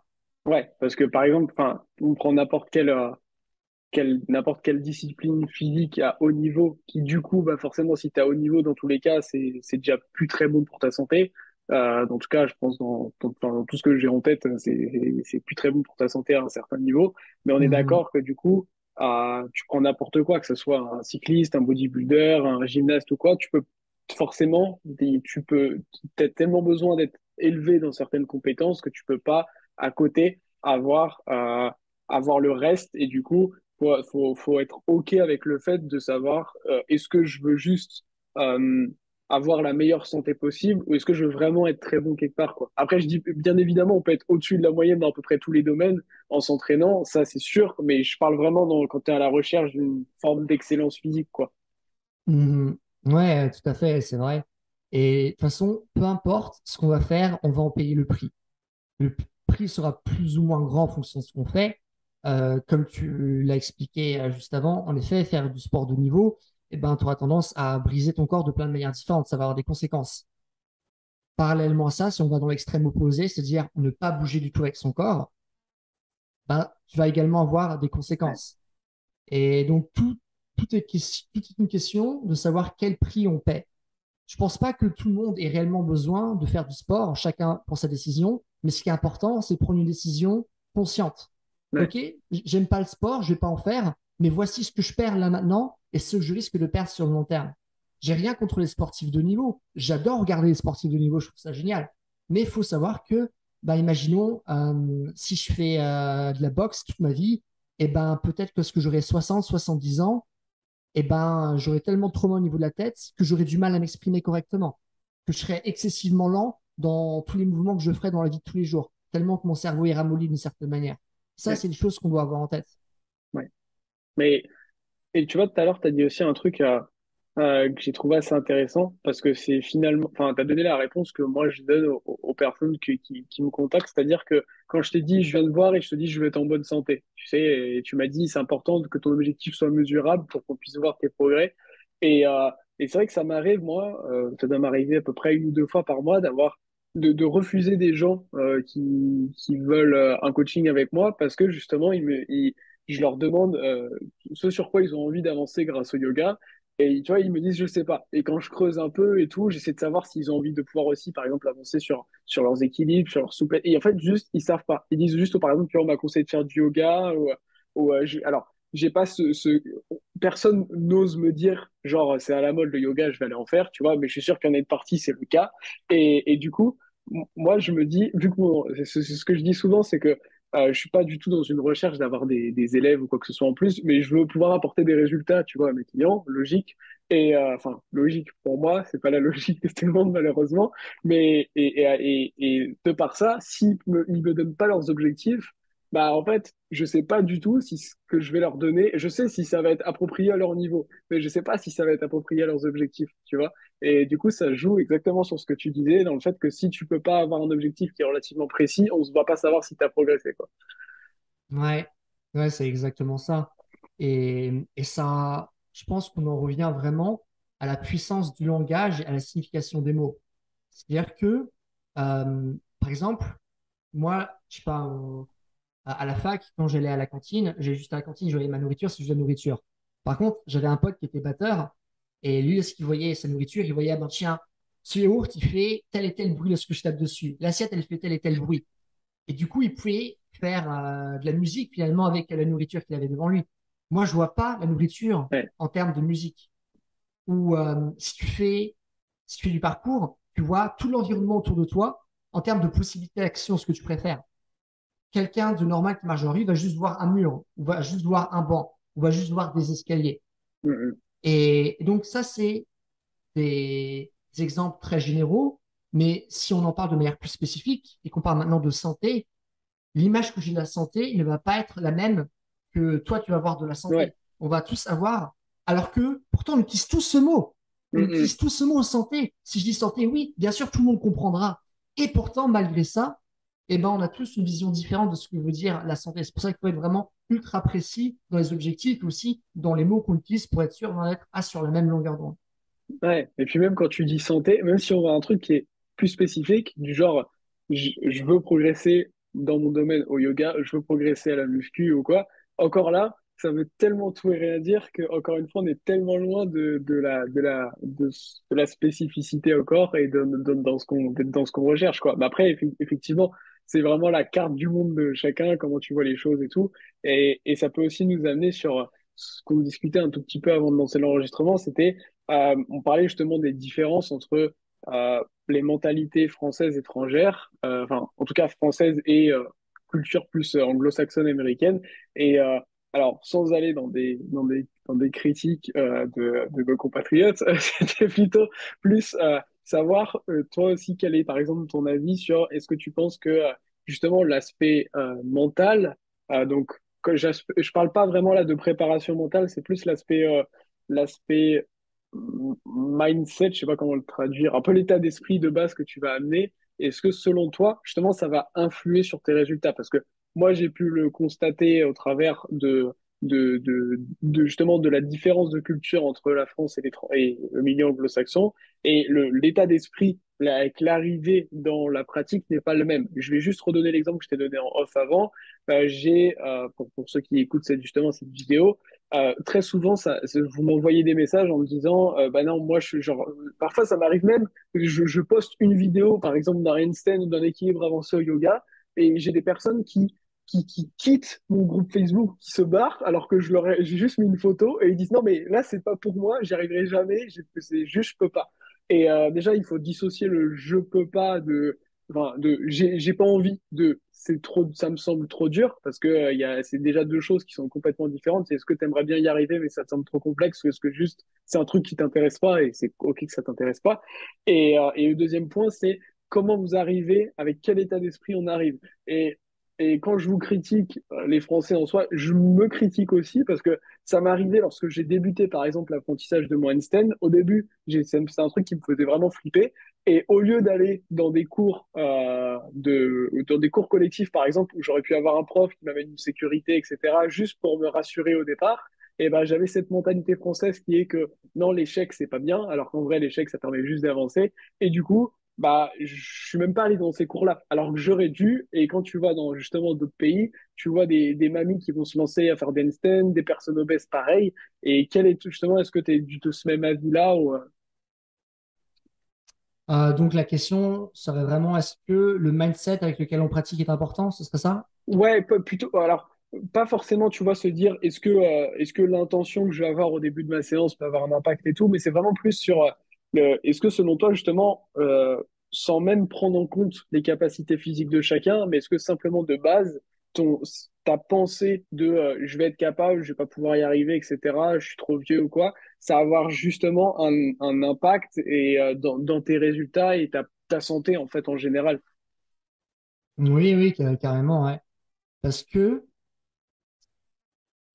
Ouais, parce que par exemple, on prend n'importe quelle discipline physique à haut niveau qui du coup, bah forcément, si tu es à haut niveau, dans tous les cas, c'est déjà plus très bon pour ta santé. En tout cas, je pense dans tout ce que j'ai en tête, c'est plus très bon pour ta santé à un certain niveau. Mais on est d'accord que du coup, tu prends n'importe quoi, que ce soit un cycliste, un bodybuilder, un gymnaste ou quoi, tu as tellement besoin d'être élevé dans certaines compétences que tu peux pas à côté, avoir le reste. Et du coup, faut être OK avec le fait de savoir est-ce que je veux juste avoir la meilleure santé possible ou est-ce que je veux vraiment être très bon quelque part, quoi. Après, je dis bien évidemment, on peut être au-dessus de la moyenne dans à peu près tous les domaines en s'entraînant, ça c'est sûr, mais je parle vraiment quand tu es à la recherche d'une forme d'excellence physique, quoi. Ouais, tout à fait, c'est vrai. Et de toute façon, peu importe ce qu'on va faire, on va en payer le prix. Le prix sera plus ou moins grand en fonction de ce qu'on fait. Comme tu l'as expliqué juste avant, en effet, faire du sport de niveau, tu auras tendance à briser ton corps de plein de manières différentes. Ça va avoir des conséquences. Parallèlement à ça, si on va dans l'extrême opposé, c'est-à-dire ne pas bouger du tout avec son corps, tu vas également avoir des conséquences. Et donc, tout est une question de savoir quel prix on paie. Je ne pense pas que tout le monde ait réellement besoin de faire du sport. Chacun prend sa décision. Mais ce qui est important, c'est prendre une décision consciente. Ouais. OK, j'aime pas le sport, je vais pas en faire, mais voici ce que je perds là maintenant et ce que je risque de perdre sur le long terme. J'ai rien contre les sportifs de niveau. J'adore regarder les sportifs de niveau, je trouve ça génial. Mais il faut savoir que, imaginons, si je fais de la boxe toute ma vie, peut-être que lorsque j'aurai 60, 70 ans, j'aurai tellement de traumas au niveau de la tête que j'aurai du mal à m'exprimer correctement, que je serai excessivement lent dans tous les mouvements que je ferai dans la vie de tous les jours, tellement que mon cerveau est ramolli d'une certaine manière. Ça, c'est des choses qu'on doit avoir en tête. Ouais. Et tu vois, tout à l'heure, tu as dit aussi un truc que j'ai trouvé assez intéressant, parce que c'est finalement, tu as donné la réponse que moi, je donne aux personnes qui me contactent, c'est-à-dire que quand je t'ai dit, je viens te voir et je te dis, je veux être en bonne santé, tu sais, et tu m'as dit, c'est important que ton objectif soit mesurable pour qu'on puisse voir tes progrès. Et c'est vrai que ça m'arrive, moi, ça doit m'arriver à peu près 1 ou 2 fois par mois de refuser des gens qui veulent un coaching avec moi, parce que justement je leur demande ce sur quoi ils ont envie d'avancer grâce au yoga, et tu vois, ils me disent je sais pas, et quand je creuse un peu et tout, j'essaie de savoir s'ils ont envie de pouvoir aussi par exemple avancer sur leurs équilibres, sur leur souplesse, et en fait juste ils savent pas, ils disent juste par exemple tu vois, on m'a conseillé de faire du yoga, ou alors j'ai pas personne n'ose me dire genre c'est à la mode le yoga, je vais aller en faire, tu vois, mais je suis sûr qu'il y en a une partie, c'est le cas. Et du coup, moi je me dis, vu que c'est ce que je dis souvent, c'est que je suis pas du tout dans une recherche d'avoir des élèves ou quoi que ce soit en plus, mais je veux pouvoir apporter des résultats, tu vois, à mes clients, logique. Et enfin, logique pour moi, c'est pas la logique de tout le monde malheureusement, mais et de par ça, s'ils me donnent pas leurs objectifs, bah en fait, je sais pas du tout si ce que je vais leur donner, je sais si ça va être approprié à leur niveau, mais je sais pas si ça va être approprié à leurs objectifs, tu vois. Et du coup, ça joue exactement sur ce que tu disais, dans le fait que si tu peux pas avoir un objectif qui est relativement précis, on ne va pas savoir si tu as progressé, quoi. Ouais, c'est exactement ça. Et ça, je pense qu'on en revient vraiment à la puissance du langage et à la signification des mots. C'est-à-dire que, par exemple, moi, je sais pas, à la fac, quand j'allais à la cantine, j'allais juste à la cantine, je voyais ma nourriture, c'est juste la nourriture. Par contre, j'avais un pote qui était batteur, et lui, lorsqu'il voyait sa nourriture, il voyait, ah ben tiens, ce yaourt, il fait tel et tel bruit lorsque je tape dessus. L'assiette, elle fait tel et tel bruit. Et du coup, il pouvait faire de la musique, finalement, avec la nourriture qu'il avait devant lui. Moi, je vois pas la nourriture en termes de musique. Ou si tu fais du parcours, tu vois tout l'environnement autour de toi en termes de possibilités d'action, ce que tu préfères. Quelqu'un de normal qui marche dans la rue va juste voir un mur, ou va juste voir un banc, ou va juste voir des escaliers. Mmh. Et donc, ça, c'est des exemples très généraux. Mais si on en parle de manière plus spécifique et qu'on parle maintenant de santé, l'image que j'ai de la santé ne va pas être la même que toi, tu vas avoir de la santé. Ouais. On va tous avoir, alors que pourtant, on utilise tous ce mot. On utilise tous ce mot santé. Si je dis santé, oui, bien sûr, tout le monde comprendra. Et pourtant, malgré ça, on a tous une vision différente de ce que veut dire la santé. C'est pour ça qu'il faut être vraiment ultra précis dans les objectifs, aussi dans les mots qu'on utilise pour être sûr d'en être sur la même longueur d'onde. Ouais, et puis même quand tu dis santé, même si on voit un truc qui est plus spécifique, du genre je veux progresser dans mon domaine au yoga, je veux progresser à la muscu ou quoi, encore là, ça veut tellement tout et rien dire que, encore une fois, on est tellement loin de la spécificité au corps et dans ce qu'on recherche, quoi. Mais après, effectivement, c'est vraiment la carte du monde de chacun, comment tu vois les choses et tout. Et ça peut aussi nous amener sur ce qu'on discutait un tout petit peu avant de lancer l'enregistrement, c'était, on parlait justement des différences entre les mentalités françaises, étrangères, enfin, en tout cas françaises et culture plus anglo-saxonne, américaine. Et alors, sans aller dans des critiques de nos compatriotes, c'était plutôt plus... savoir, toi aussi, quel est, par exemple, ton avis sur est-ce que tu penses que, justement, l'aspect mental, donc, que je parle pas vraiment là de préparation mentale, c'est plus l'aspect mindset, je sais pas comment le traduire, un peu l'état d'esprit de base que tu vas amener. Est-ce que, selon toi, justement, ça va influer sur tes résultats? Parce que moi, j'ai pu le constater au travers de justement de la différence de culture entre la France et le milieu anglo-saxon, et l'état d'esprit avec l'arrivée dans la pratique n'est pas le même. Je vais juste redonner l'exemple que je t'ai donné en off avant. Pour ceux qui écoutent justement cette vidéo, très souvent vous m'envoyez des messages en me disant bah non, moi je suis genre, parfois ça m'arrive même, je poste une vidéo par exemple d'un handstand ou d'un équilibre avancé au yoga, et j'ai des personnes qui quittent mon groupe Facebook, qui se barrent, alors que j'ai juste mis une photo, et ils disent non mais là c'est pas pour moi, j'y arriverai jamais, c'est juste je peux pas. Et déjà il faut dissocier le je peux pas de j'ai pas envie de, c'est trop, ça me semble trop dur, parce que c'est déjà deux choses qui sont complètement différentes. C'est est-ce que t'aimerais bien y arriver mais ça te semble trop complexe, ou est-ce que juste c'est un truc qui t'intéresse pas et c'est ok que ça t'intéresse pas. Et le deuxième point, c'est comment vous arrivez, avec quel état d'esprit on arrive. Et quand je vous critique, les Français en soi, je me critique aussi, parce que ça m'est arrivé lorsque j'ai débuté, par exemple, l'apprentissage de mon handstand. Au début, c'est un truc qui me faisait vraiment flipper. Et au lieu d'aller dans des cours collectifs, par exemple, où j'aurais pu avoir un prof qui m'avait une sécurité, etc., juste pour me rassurer au départ, et ben j'avais cette mentalité française qui est que non, l'échec, c'est pas bien, alors qu'en vrai, l'échec, ça permet juste d'avancer. Et du coup, je suis même pas allé dans ces cours-là, alors que j'aurais dû. Et quand tu vas dans justement d'autres pays, tu vois des mamies qui vont se lancer à faire des handstands, des personnes obèses pareil. Et est-ce que tu es de ce même avis-là ou... Donc la question serait vraiment, est-ce que le mindset avec lequel on pratique est important, ce serait ça? Ouais, plutôt. Alors pas forcément, tu vois, se dire est-ce que l'intention que je vais avoir au début de ma séance peut avoir un impact et tout, mais c'est vraiment plus sur est-ce que selon toi, justement, sans même prendre en compte les capacités physiques de chacun, mais est-ce que simplement de base, ta pensée de je vais être capable, je vais pas pouvoir y arriver, etc., je suis trop vieux ou quoi, ça va avoir justement un impact et, dans tes résultats et ta santé en fait en général. Oui, carrément, ouais. Parce que,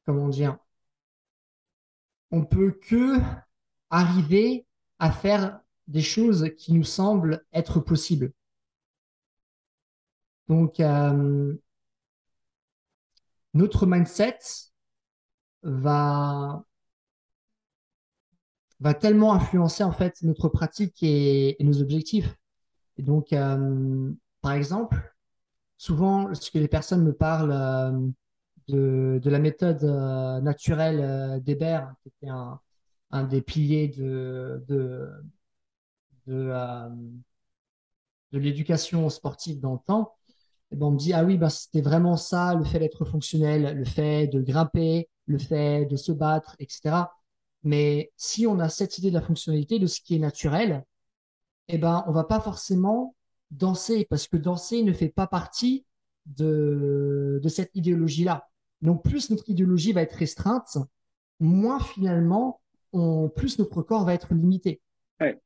comment dire, on peut que arriver à faire des choses qui nous semblent être possibles. Donc, notre mindset va tellement influencer en fait notre pratique et nos objectifs. Et donc, par exemple, souvent, lorsque les personnes me parlent de la méthode naturelle d'Hébert, qui était un des piliers de l'éducation sportive dans le temps, et ben on me dit « Ah oui, ben c'était vraiment ça, le fait d'être fonctionnel, le fait de grimper, le fait de se battre, etc. » Mais si on a cette idée de la fonctionnalité, de ce qui est naturel, eh ben, on ne va pas forcément danser, parce que danser ne fait pas partie de cette idéologie-là. Donc, plus notre idéologie va être restreinte, moins finalement, plus notre corps va être limité. Ouais.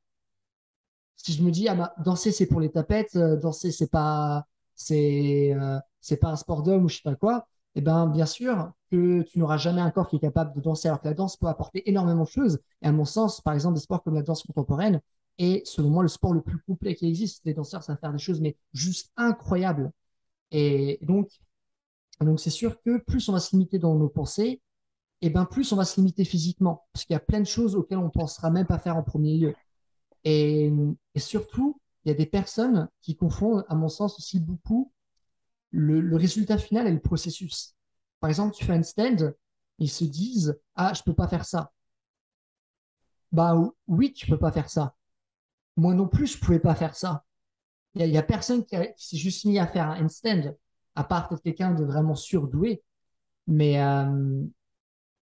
Si je me dis, ah ben, danser, c'est pour les tapettes, danser, c'est pas un sport d'homme ou je ne sais pas quoi, eh ben, bien sûr que tu n'auras jamais un corps qui est capable de danser, alors que la danse peut apporter énormément de choses. Et à mon sens, par exemple, des sports comme la danse contemporaine est, selon moi, le sport le plus complet qui existe. Les danseurs savent faire des choses, mais juste incroyables. Et donc c'est sûr que plus on va se limiter dans nos pensées, et ben plus on va se limiter physiquement, parce qu'il y a plein de choses auxquelles on ne pensera même pas faire en premier lieu. Et surtout, il y a des personnes qui confondent, à mon sens aussi beaucoup, le résultat final et le processus. Par exemple, tu fais un stand, ils se disent « Ah, je ne peux pas faire ça. » Bah oui, tu ne peux pas faire ça. Moi non plus, je ne pouvais pas faire ça. Il n'y a personne qui s'est juste mis à faire un handstand, à part peut-être quelqu'un de vraiment surdoué. Mais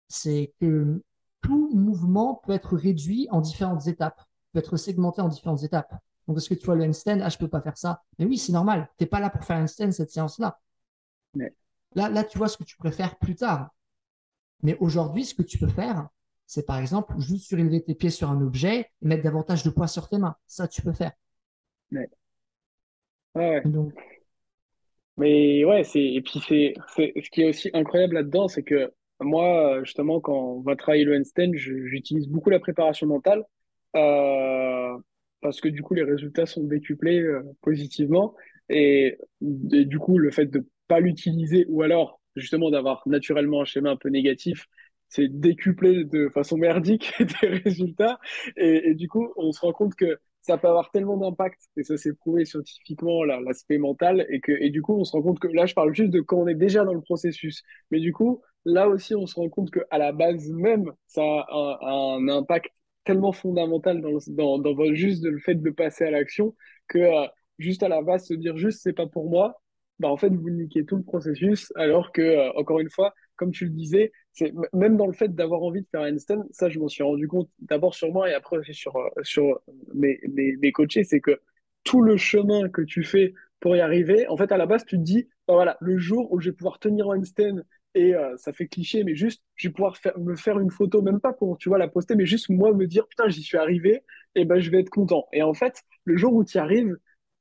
c'est que tout mouvement peut être réduit en différentes étapes, peut être segmenté en différentes étapes. Donc, est-ce que tu vois le handstand, ah, je ne peux pas faire ça. Mais oui, c'est normal. Tu n'es pas là pour faire un handstand cette séance-là. Mais... Là, tu vois ce que tu préfères plus tard. Mais aujourd'hui, ce que tu peux faire, c'est par exemple juste surélever tes pieds sur un objet et mettre davantage de poids sur tes mains. Ça, tu peux faire. Mais... Ouais. Donc. Mais ouais, c'est ce qui est aussi incroyable là-dedans, c'est que moi, justement, quand on va travailler le handstand, j'utilise beaucoup la préparation mentale parce que du coup, les résultats sont décuplés positivement. Et du coup, le fait de ne pas l'utiliser ou alors justement d'avoir naturellement un schéma un peu négatif, c'est décuplé de façon merdique des résultats. Et du coup, on se rend compte que ça peut avoir tellement d'impact, et ça s'est prouvé scientifiquement, l'aspect mental, et du coup, on se rend compte que, là, je parle juste de quand on est déjà dans le processus, mais du coup, là aussi, on se rend compte qu'à la base même, ça a un impact tellement fondamental dans juste le fait de passer à l'action, que juste à la base, se dire juste, c'est pas pour moi, bah, en fait, vous niquez tout le processus, alors que, encore une fois, comme tu le disais, même dans le fait d'avoir envie de faire un handstand, ça, je m'en suis rendu compte d'abord sur moi et après aussi sur mes coachés, c'est que tout le chemin que tu fais pour y arriver, en fait, à la base, tu te dis, bah voilà, le jour où je vais pouvoir tenir un handstand et ça fait cliché, mais juste, je vais pouvoir me faire une photo, même pas pour, tu vois, la poster, mais juste moi me dire, putain, j'y suis arrivé, et ben, je vais être content. Et en fait, le jour où tu y arrives,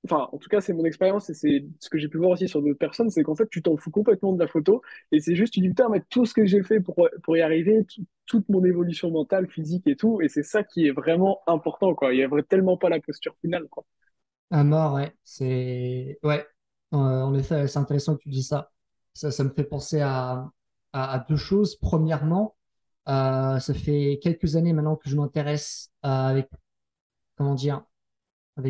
enfin, en tout cas, c'est mon expérience et c'est ce que j'ai pu voir aussi sur d'autres personnes, c'est qu'en fait, tu t'en fous complètement de la photo et c'est juste, tu dis, putain, mais tout ce que j'ai fait pour y arriver, toute mon évolution mentale, physique et tout, et c'est ça qui est vraiment important, quoi. Il n'y a tellement pas la posture finale, quoi. À mort, ouais. Ouais, en effet, c'est intéressant que tu dis ça. Ça me fait penser à deux choses. Premièrement, ça fait quelques années maintenant que je m'intéresse avec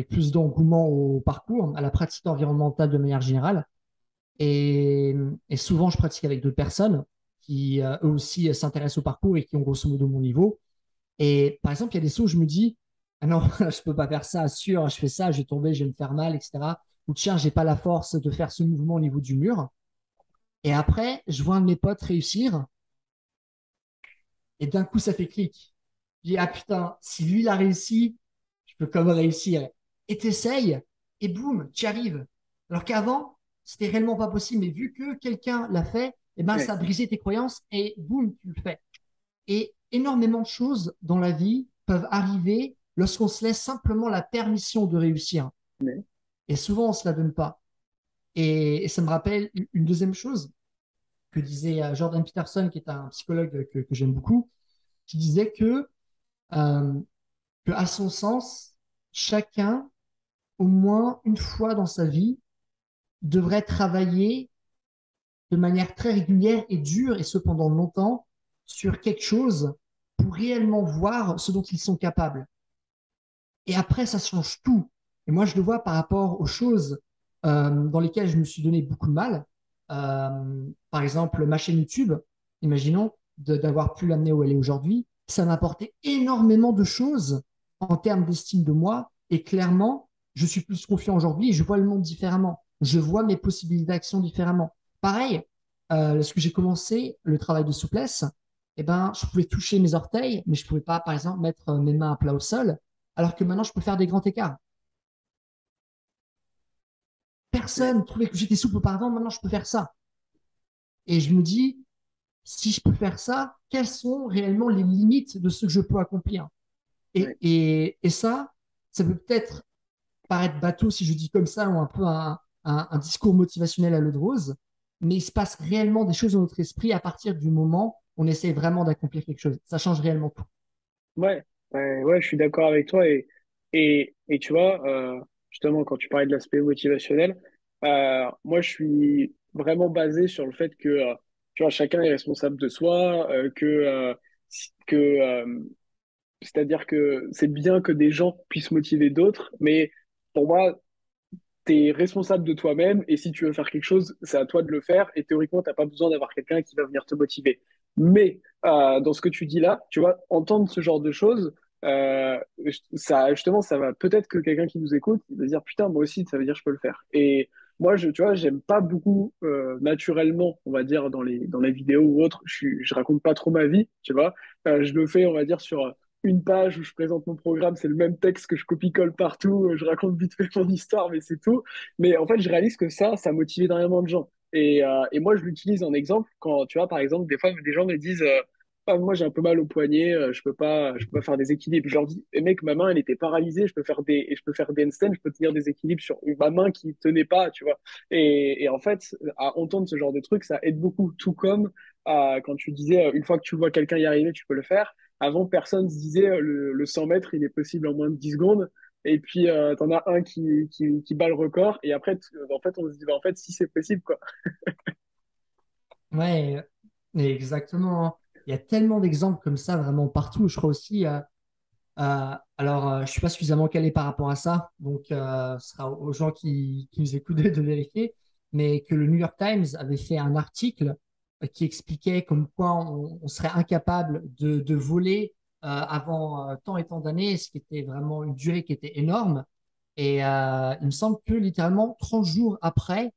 plus d'engouement au parcours, à la pratique environnementale de manière générale. Et souvent, je pratique avec d'autres personnes qui, eux aussi, s'intéressent au parcours et qui ont grosso modo mon niveau. Et par exemple, il y a des sauts où je me dis « Ah non, je ne peux pas faire ça, sûr, je fais ça, je vais tomber, je vais me faire mal, etc. » Ou « Tiens, je n'ai pas la force de faire ce mouvement au niveau du mur. » Et après, je vois un de mes potes réussir. Et d'un coup, ça fait clic. Je dis, ah putain, si lui, il a réussi, je peux quand même réussir. Et t'essayes, et boum, tu arrives. Alors qu'avant, c'était réellement pas possible. Mais vu que quelqu'un l'a fait, eh ben, ça a brisé tes croyances et boum, tu le fais. Et énormément de choses dans la vie peuvent arriver lorsqu'on se laisse simplement la permission de réussir. Oui. Et souvent, on ne se la donne pas. Et ça me rappelle une deuxième chose que disait Jordan Peterson, qui est un psychologue que j'aime beaucoup, qui disait que à son sens, chacun, au moins une fois dans sa vie, devrait travailler de manière très régulière et dure, et cependant longtemps, sur quelque chose pour réellement voir ce dont ils sont capables. Et après, ça change tout. Et moi, je le vois par rapport aux choses dans lesquelles je me suis donné beaucoup de mal. Par exemple, ma chaîne YouTube, imaginons d'avoir pu l'amener où elle est aujourd'hui, ça m'a apporté énormément de choses en termes d'estime de moi. Et clairement, je suis plus confiant aujourd'hui et je vois le monde différemment. Je vois mes possibilités d'action différemment. Pareil, lorsque j'ai commencé le travail de souplesse, eh ben, je pouvais toucher mes orteils, mais je ne pouvais pas, par exemple, mettre mes mains à plat au sol, alors que maintenant, je peux faire des grands écarts. Personne trouvait que j'étais souple auparavant, maintenant, je peux faire ça. Et je me dis, si je peux faire ça, quelles sont réellement les limites de ce que je peux accomplir? Et ça peut peut-être paraître bateau si je dis comme ça, ou un peu un discours motivationnel à l'eau de rose, mais il se passe réellement des choses dans notre esprit à partir du moment où on essaie vraiment d'accomplir quelque chose. Ça change réellement tout. Ouais, je suis d'accord avec toi. Et tu vois, justement, quand tu parlais de l'aspect motivationnel, moi, je suis vraiment basé sur le fait que tu vois, chacun est responsable de soi, c'est-à-dire que c'est bien que des gens puissent motiver d'autres, mais pour moi, tu es responsable de toi-même et si tu veux faire quelque chose, c'est à toi de le faire et théoriquement, tu n'as pas besoin d'avoir quelqu'un qui va venir te motiver. Mais dans ce que tu dis là, tu vois, entendre ce genre de choses, ça, justement, ça va peut-être que quelqu'un qui nous écoute va dire putain, moi aussi, ça veut dire je peux le faire. Et moi, tu vois, j'aime pas beaucoup naturellement, on va dire, dans les vidéos ou autres, je raconte pas trop ma vie, tu vois. Je le fais, on va dire, sur une page où je présente mon programme, c'est le même texte que je copie-colle partout, je raconte vite fait mon histoire, mais c'est tout. Mais en fait, je réalise que ça motive énormément de gens. Et moi, je l'utilise en exemple quand, tu vois, par exemple, des fois, des gens me disent moi, j'ai un peu mal au poignet, je peux pas faire des équilibres. Je leur dis, mec, ma main, elle était paralysée, je peux faire des handstands, je peux tenir des équilibres sur ma main qui tenait pas, tu vois. Et en fait, à entendre ce genre de truc, ça aide beaucoup. Tout comme quand tu disais, une fois que tu vois quelqu'un y arriver, tu peux le faire. Avant, personne se disait, le 100 mètres, il est possible en moins de 10 secondes. Et puis, t'en as un qui bat le record. Et après, en fait, on se dit, bah, en fait, si c'est possible, quoi. Ouais, exactement. Il y a tellement d'exemples comme ça vraiment partout. Je crois aussi, je ne suis pas suffisamment calé par rapport à ça, donc ce sera aux gens qui nous écoutent de vérifier, mais que le New York Times avait fait un article qui expliquait comme quoi on serait incapable de voler avant tant et tant d'années, ce qui était vraiment une durée qui était énorme. Et il me semble que littéralement 30 jours après,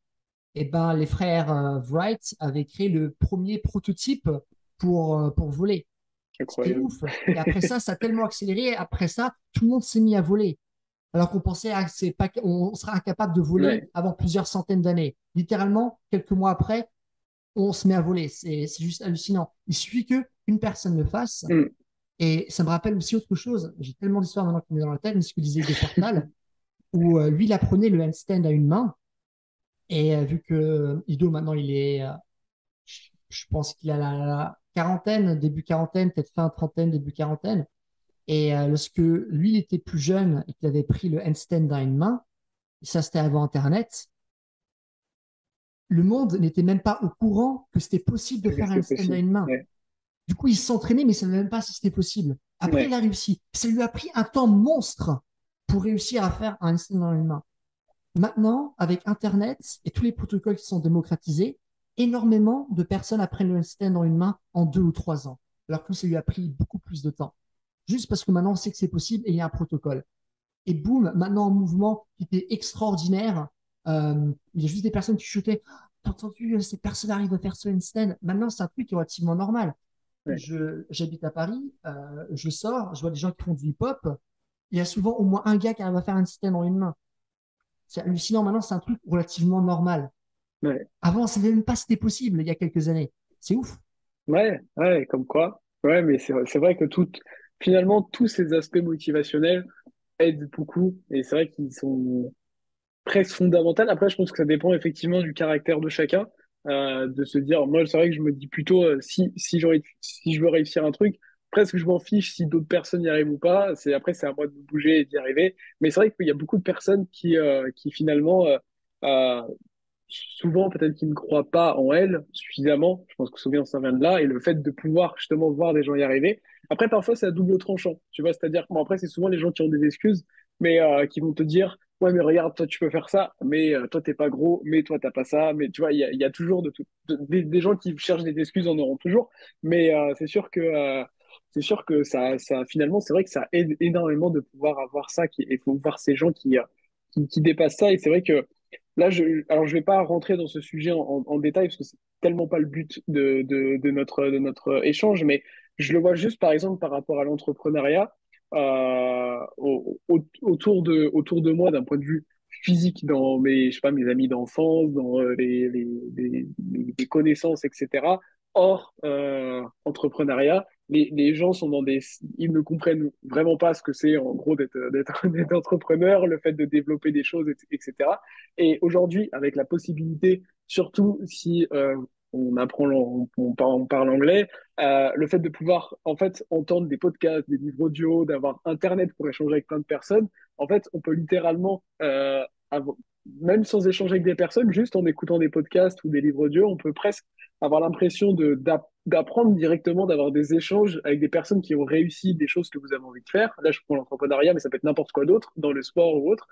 eh ben, les frères Wright avaient créé le premier prototype pour voler. C'était ouf. Et après ça a tellement accéléré. Après ça, tout le monde s'est mis à voler. Alors qu'on pensait on sera incapable de voler avant plusieurs centaines d'années. Littéralement, quelques mois après, on se met à voler. C'est juste hallucinant. Il suffit qu'une personne le fasse. Et ça me rappelle aussi autre chose. J'ai tellement d'histoires maintenant qui me sont dans la tête, mais ce que disait Ido Portal, où lui, il apprenait le handstand à une main. Et vu que Ido, maintenant, il est... je pense qu'il a la quarantaine, début quarantaine, peut-être fin trentaine, début quarantaine. Et lorsque lui, il était plus jeune et qu'il avait pris le handstand dans une main, et ça, c'était avant Internet, le monde n'était même pas au courant que c'était possible de faire un handstand dans une main. Ouais. Du coup, il s'entraînait, mais il ne savait même pas si c'était possible. Après, il a réussi. Ça lui a pris un temps monstre pour réussir à faire un handstand dans une main. Maintenant, avec Internet et tous les protocoles qui sont démocratisés, énormément de personnes apprennent le handstand dans une main en 2 ou 3 ans, alors que ça lui a pris beaucoup plus de temps. Juste parce que maintenant, on sait que c'est possible et il y a un protocole. Et boum, maintenant, un mouvement qui était extraordinaire. Il y a juste des personnes qui chutaient. t'as entendu, cette personne arrive à faire sur une scène. Maintenant, c'est un truc relativement normal. Ouais. J'habite à Paris, je sors, je vois des gens qui font du hip-hop. Il y a souvent au moins un gars qui arrive à faire une scène en une main. C'est hallucinant. Maintenant, c'est un truc relativement normal. Ouais. Avant, c'était même pas c'était possible il y a quelques années. C'est ouf. Ouais, comme quoi. Ouais, mais c'est vrai que finalement, tous ces aspects motivationnels aident beaucoup. Et c'est vrai qu'ils sont presque fondamentaux. Après, je pense que ça dépend effectivement du caractère de chacun. De se dire, moi, c'est vrai que je me dis plutôt, si je veux réussir un truc, presque je m'en fiche si d'autres personnes y arrivent ou pas. Après, c'est à moi de me bouger et d'y arriver. Mais c'est vrai qu'il y a beaucoup de personnes qui finalement... souvent, peut-être qu'ils ne croient pas en elles suffisamment. Je pense que souvent, ça vient de là. Et le fait de pouvoir justement voir des gens y arriver. Après, parfois, c'est à double tranchant. Tu vois, c'est-à-dire que bon, après, c'est souvent les gens qui ont des excuses, mais qui vont te dire « Ouais, mais regarde, toi, tu peux faire ça, mais toi, t'es pas gros, mais toi, t'as pas ça. » Mais tu vois, il y a toujours des gens qui cherchent des excuses, en auront toujours. Mais c'est sûr que ça, finalement, c'est vrai que ça aide énormément de pouvoir avoir ça. Il faut voir ces gens qui dépassent ça. Et c'est vrai que là, je vais pas rentrer dans ce sujet en détail parce que c'est tellement pas le but de notre échange, mais je le vois juste par exemple par rapport à l'entrepreneuriat autour de moi d'un point de vue physique dans mes amis d'enfance, dans les connaissances, etc. Hors entrepreneuriat, les gens sont ils ne comprennent vraiment pas ce que c'est en gros d'être entrepreneur, le fait de développer des choses, etc. Et aujourd'hui, avec la possibilité, surtout si on parle anglais, le fait de pouvoir en fait entendre des podcasts, des livres audio, d'avoir Internet pour échanger avec plein de personnes, en fait, on peut littéralement même sans échanger avec des personnes, juste en écoutant des podcasts ou des livres audio, on peut presque avoir l'impression d'apprendre directement, d'avoir des échanges avec des personnes qui ont réussi des choses que vous avez envie de faire. Là, je prends l'entrepreneuriat, mais ça peut être n'importe quoi d'autre, dans le sport ou autre,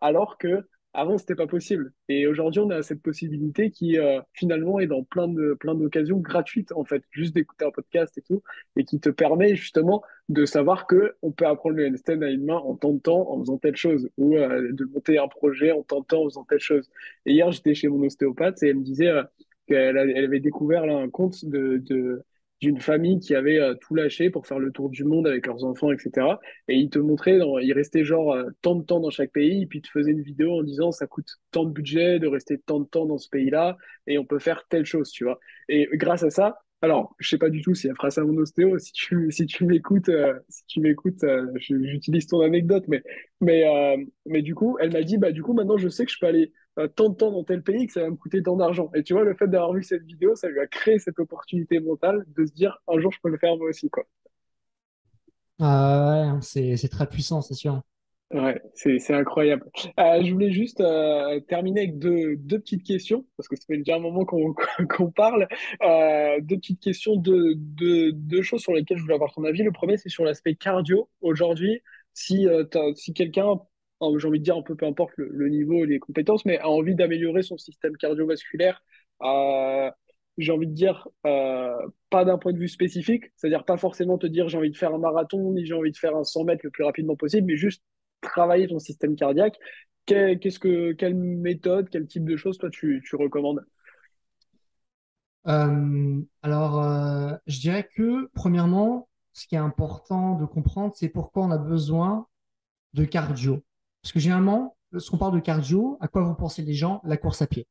alors que avant, c'était pas possible. Et aujourd'hui, on a cette possibilité qui, finalement, est dans plein d'occasions gratuites, en fait, juste d'écouter un podcast et tout, et qui te permet, justement, de savoir qu'on peut apprendre le handstand à une main en tentant, en faisant telle chose, ou de monter un projet en tentant, en faisant telle chose. Et hier, j'étais chez mon ostéopathe et elle me disait qu'elle avait découvert là, un compte d'une famille qui avait tout lâché pour faire le tour du monde avec leurs enfants, etc. Et ils te montraient, ils restaient genre tant de temps dans chaque pays, et puis ils te faisaient une vidéo en disant ça coûte tant de budget de rester tant de temps dans ce pays-là, et on peut faire telle chose, tu vois. Et grâce à ça, alors je sais pas du tout si elle fera ça à mon ostéo, si tu m'écoutes, j'utilise ton anecdote, mais du coup elle m'a dit bah du coup maintenant je sais que je peux aller tant de temps dans tel pays que ça va me coûter tant d'argent. Et tu vois, le fait d'avoir vu cette vidéo, ça lui a créé cette opportunité mentale de se dire un jour je peux le faire moi aussi, quoi. Ouais, c'est très puissant, c'est sûr. Ouais, c'est incroyable. Je voulais juste terminer avec deux petites questions, parce que ça fait déjà un moment qu'on parle. Deux petites questions, deux choses sur lesquelles je voulais avoir ton avis. Le premier, c'est sur l'aspect cardio. Aujourd'hui, si quelqu'un, j'ai envie de dire un peu importe le niveau, les compétences, mais a envie d'améliorer son système cardiovasculaire, j'ai envie de dire pas d'un point de vue spécifique, c'est-à-dire pas forcément te dire j'ai envie de faire un marathon, ni j'ai envie de faire un 100 mètres le plus rapidement possible, mais juste travailler ton système cardiaque. Quelle méthode, quel type de choses toi tu recommandes? Alors, je dirais que premièrement, ce qui est important de comprendre, c'est pourquoi on a besoin de cardio. Parce que généralement, lorsqu'on parle de cardio, à quoi vont penser les gens? La course à pied.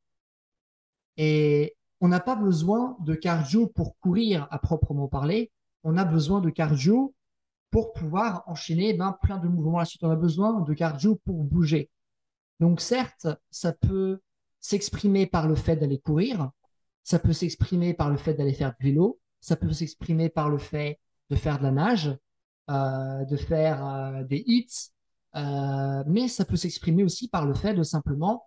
Et on n'a pas besoin de cardio pour courir à proprement parler. On a besoin de cardio pour pouvoir enchaîner plein de mouvements à la suite. On a besoin de cardio pour bouger. Donc certes, ça peut s'exprimer par le fait d'aller courir. Ça peut s'exprimer par le fait d'aller faire du vélo. Ça peut s'exprimer par le fait de faire de la nage, de faire des hits. Mais ça peut s'exprimer aussi par le fait de simplement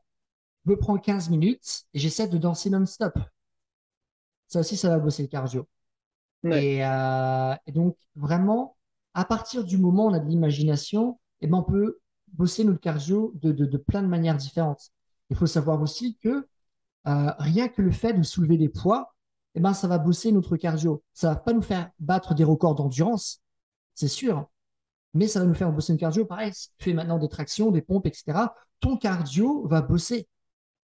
je me prends 15 minutes et j'essaie de danser non-stop. Ça aussi, ça va bosser le cardio. Ouais. Et donc, vraiment, à partir du moment où on a de l'imagination, on peut bosser notre cardio de plein de manières différentes. Il faut savoir aussi que rien que le fait de soulever des poids, ça va bosser notre cardio. Ça va pas nous faire battre des records d'endurance, c'est sûr. Mais ça va nous faire bosser une cardio. Pareil, si tu fais maintenant des tractions, des pompes, etc., ton cardio va bosser.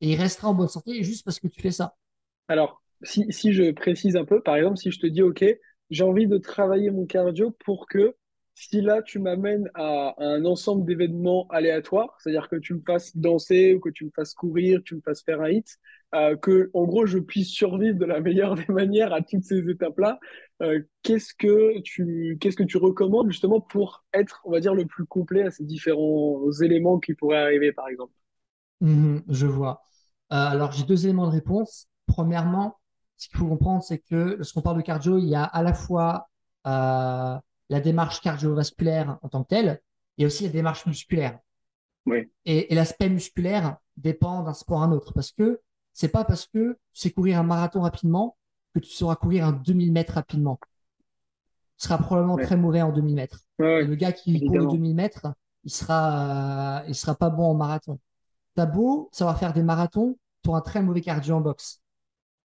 et il restera en bonne santé juste parce que tu fais ça. Alors, si je précise un peu, par exemple, si je te dis « Ok, j'ai envie de travailler mon cardio pour que si là, tu m'amènes à un ensemble d'événements aléatoires, c'est-à-dire que tu me fasses danser ou que tu me fasses courir, tu me fasses faire un hit, que en gros, je puisse survivre de la meilleure des manières à toutes ces étapes-là, qu'est-ce que tu recommandes justement pour être, on va dire, le plus complet à ces différents éléments qui pourraient arriver, par exemple ? » Je vois. Alors, j'ai deux éléments de réponse. Premièrement, ce qu'il faut comprendre, c'est que lorsqu'on parle de cardio, il y a à la fois la démarche cardiovasculaire en tant que telle et aussi la démarche musculaire. Oui. Et l'aspect musculaire dépend d'un sport à un autre parce que c'est pas parce que tu sais courir un marathon rapidement que tu sauras courir un 2000 mètres rapidement. Tu seras probablement très mauvais en 2000 mètres. Ouais, le gars qui court le 2000 mètres, il sera pas bon en marathon. T'as beau savoir faire des marathons, tu auras un très mauvais cardio en boxe.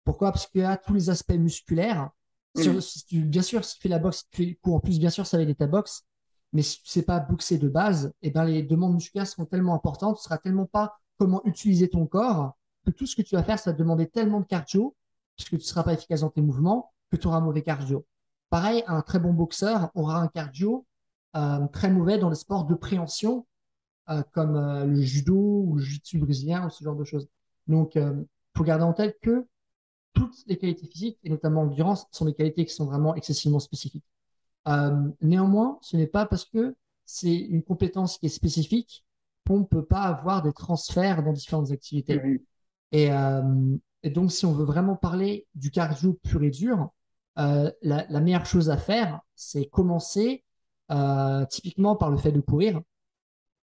Pourquoi ? Parce qu'il y a tous les aspects musculaires. Bien sûr, si tu fais la boxe, si tu fais le cours en plus, bien sûr, ça va aider ta boxe. Mais si tu ne sais pas boxer de base, eh ben, les demandes musculaires seront tellement importantes, tu ne sauras tellement pas comment utiliser ton corps, que tout ce que tu vas faire, ça va te demander tellement de cardio, puisque tu ne seras pas efficace dans tes mouvements, que tu auras un mauvais cardio. Pareil, un très bon boxeur aura un cardio très mauvais dans les sports de préhension, comme le judo ou le jiu-jitsu brésilien ou ce genre de choses. Donc, il faut garder en tête que toutes les qualités physiques, et notamment l'endurance, sont des qualités qui sont vraiment excessivement spécifiques. Néanmoins, ce n'est pas parce que c'est une compétence qui est spécifique qu'on ne peut pas avoir des transferts dans différentes activités. Et donc, si on veut vraiment parler du cardio pur et dur, la meilleure chose à faire, c'est commencer typiquement par le fait de courir.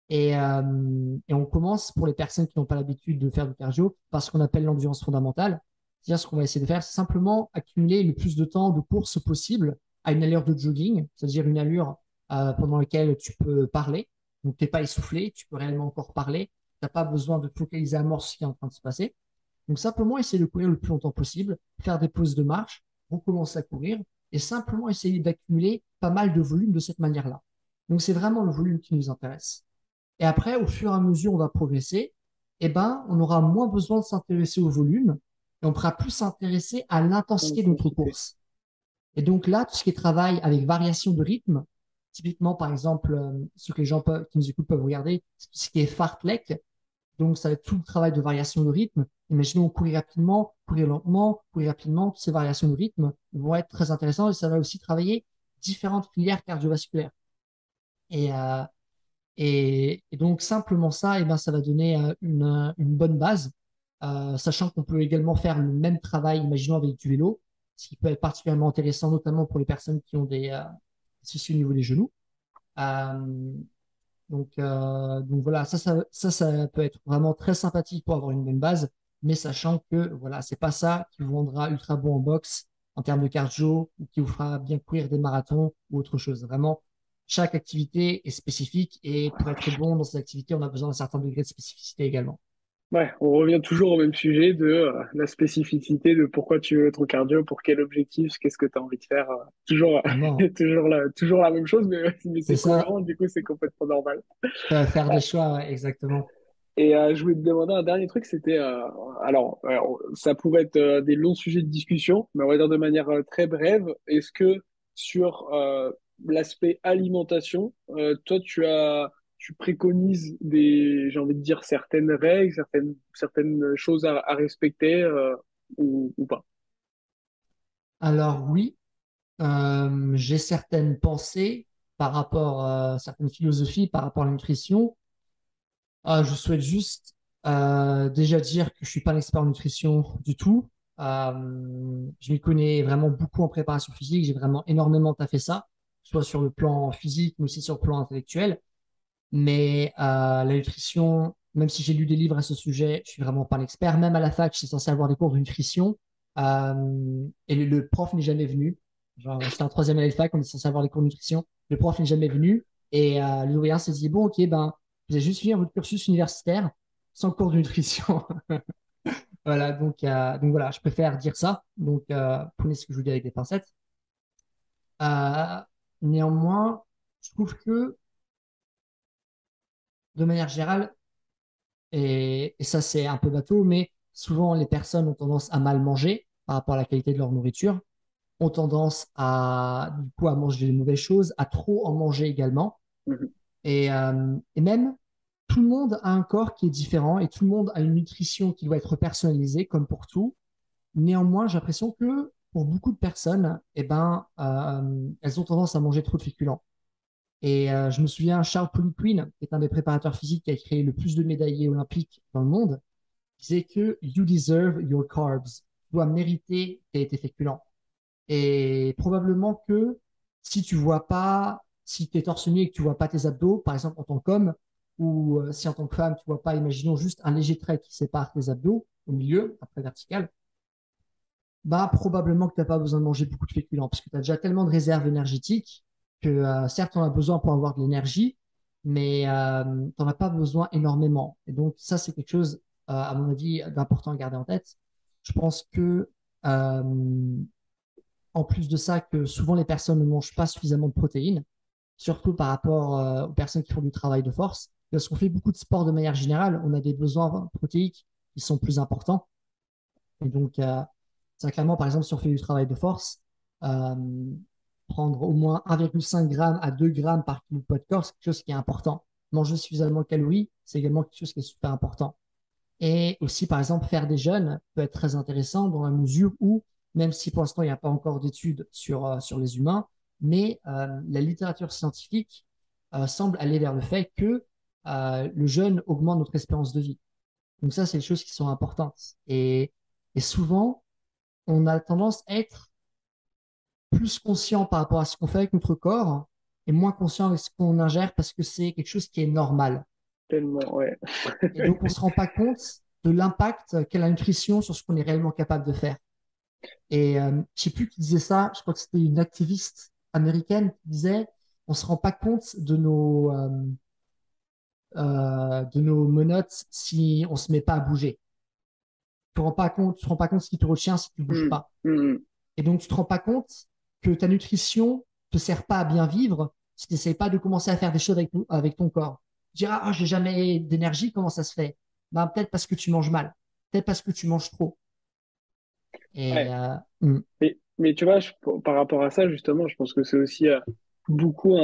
Et on commence, pour les personnes qui n'ont pas l'habitude de faire du cardio, par ce qu'on appelle l'endurance fondamentale. C'est-à-dire, ce qu'on va essayer de faire, c'est simplement accumuler le plus de temps de course possible à une allure de jogging, c'est-à-dire une allure pendant laquelle tu peux parler. Donc, tu n'es pas essoufflé, tu peux réellement encore parler. Tu n'as pas besoin de focaliser à mort ce qui est en train de se passer. Donc, simplement essayer de courir le plus longtemps possible, faire des pauses de marche, recommencer à courir et simplement essayer d'accumuler pas mal de volume de cette manière-là. Donc, c'est vraiment le volume qui nous intéresse. Et après, au fur et à mesure, on va progresser. Eh ben, on aura moins besoin de s'intéresser au volume et on pourra plus s'intéresser à l'intensité de notre course. Et donc là, tout ce qui est travail avec variation de rythme, typiquement, par exemple, ce que les gens qui nous écoutent peuvent regarder, c'est tout ce qui est fartlek. Donc, ça va être tout le travail de variation de rythme. Imaginons courir rapidement, courir lentement, courir rapidement. Toutes ces variations de rythme vont être très intéressantes et ça va aussi travailler différentes filières cardiovasculaires. Et donc, simplement ça, eh ben, ça va donner une bonne base. Sachant qu'on peut également faire le même travail, imaginons avec du vélo, ce qui peut être particulièrement intéressant, notamment pour les personnes qui ont des soucis au niveau des genoux. Donc voilà, ça peut être vraiment très sympathique pour avoir une bonne base, mais sachant que voilà, c'est pas ça qui vous rendra ultra bon en boxe en termes de cardio ou qui vous fera bien courir des marathons ou autre chose. Vraiment, chaque activité est spécifique et pour être bon dans cette activité, on a besoin d'un certain degré de spécificité également. Ouais, on revient toujours au même sujet de la spécificité de pourquoi tu veux être au cardio, pour quel objectif, qu'est-ce que tu as envie de faire. Toujours la même chose, mais c'est cohérent, du coup c'est complètement normal. Faire des choix, ouais, exactement. Et je voulais te demander un dernier truc, c'était, alors ça pourrait être des longs sujets de discussion, mais on va dire de manière très brève, est-ce que sur l'aspect alimentation, toi tu préconises des, j'ai envie de dire, certaines règles, certaines choses à respecter ou pas? Alors oui, j'ai certaines pensées par rapport à certaines philosophies, par rapport à la nutrition. Je souhaite juste déjà dire que je ne suis pas un expert en nutrition du tout. Je m'y connais vraiment beaucoup en préparation physique. J'ai vraiment énormément taffé ça, soit sur le plan physique, mais aussi sur le plan intellectuel. Mais la nutrition, même si j'ai lu des livres à ce sujet, je suis vraiment pas un expert. Même à la fac, je suis censé avoir des cours de nutrition et le prof n'est jamais venu. Genre, c'était en troisième année de fac, on est censé avoir des cours de nutrition. Le prof n'est jamais venu et le doyen s'est dit « Bon, ok, ben, vous avez juste fini votre cursus universitaire sans cours de nutrition. » Voilà, donc voilà, je préfère dire ça. Donc, prenez ce que je vous dis avec des pincettes. Néanmoins, je trouve que de manière générale, Et ça, c'est un peu bateau, mais souvent, les personnes ont tendance à mal manger par rapport à la qualité de leur nourriture, ont tendance à, du coup, à manger des mauvaises choses, à trop en manger également. Et même, tout le monde a un corps qui est différent et tout le monde a une nutrition qui doit être personnalisée, comme pour tout. Néanmoins, j'ai l'impression que pour beaucoup de personnes, eh ben, elles ont tendance à manger trop de féculents. Et je me souviens, Charles Poliquin, qui est un des préparateurs physiques qui a créé le plus de médaillés olympiques dans le monde, disait que « you deserve your carbs », tu dois mériter tes féculents. Et probablement que si tu vois pas, si tu es torse nu et que tu vois pas tes abdos, par exemple en tant qu'homme, ou si en tant que femme tu vois pas, imaginons juste un léger trait qui sépare tes abdos au milieu, après vertical, bah probablement que tu n'as pas besoin de manger beaucoup de féculents parce que tu as déjà tellement de réserves énergétiques que certes, on a besoin pour avoir de l'énergie, mais tu n'en as pas besoin énormément. Et donc, ça, c'est quelque chose, à mon avis, d'important à garder en tête. Je pense que, en plus de ça, que souvent, les personnes ne mangent pas suffisamment de protéines, surtout par rapport aux personnes qui font du travail de force. Lorsqu'on fait beaucoup de sport de manière générale, on a des besoins protéiques qui sont plus importants. Et donc, ça, clairement, par exemple, si on fait du travail de force, prendre au moins 1,5 g à 2 g par kilo de poids de corps, c'est quelque chose qui est important. Manger suffisamment de calories, c'est également quelque chose qui est super important. Et aussi, par exemple, faire des jeûnes peut être très intéressant dans la mesure où, même si pour l'instant, il n'y a pas encore d'études sur les humains, mais la littérature scientifique semble aller vers le fait que le jeûne augmente notre espérance de vie. Donc ça, c'est des choses qui sont importantes. Et souvent, on a tendance à être plus conscient par rapport à ce qu'on fait avec notre corps et moins conscient avec ce qu'on ingère parce que c'est quelque chose qui est normal. Tellement, ouais. Et donc, on ne se rend pas compte de l'impact qu'a la nutrition sur ce qu'on est réellement capable de faire. Et je ne sais plus qui disait ça, je crois que c'était une activiste américaine qui disait « on ne se rend pas compte de nos menottes si on ne se met pas à bouger. » Tu ne te rends pas compte ce qui te retient si tu ne bouges pas. Et donc, tu ne te rends pas compte que ta nutrition ne te sert pas à bien vivre si tu n'essayes pas de commencer à faire des choses avec ton corps. Tu diras, ah, j'ai jamais d'énergie, comment ça se fait? Ben, peut-être parce que tu manges mal, peut-être parce que tu manges trop. Et, ouais. Mais tu vois, par rapport à ça, justement, je pense que c'est aussi beaucoup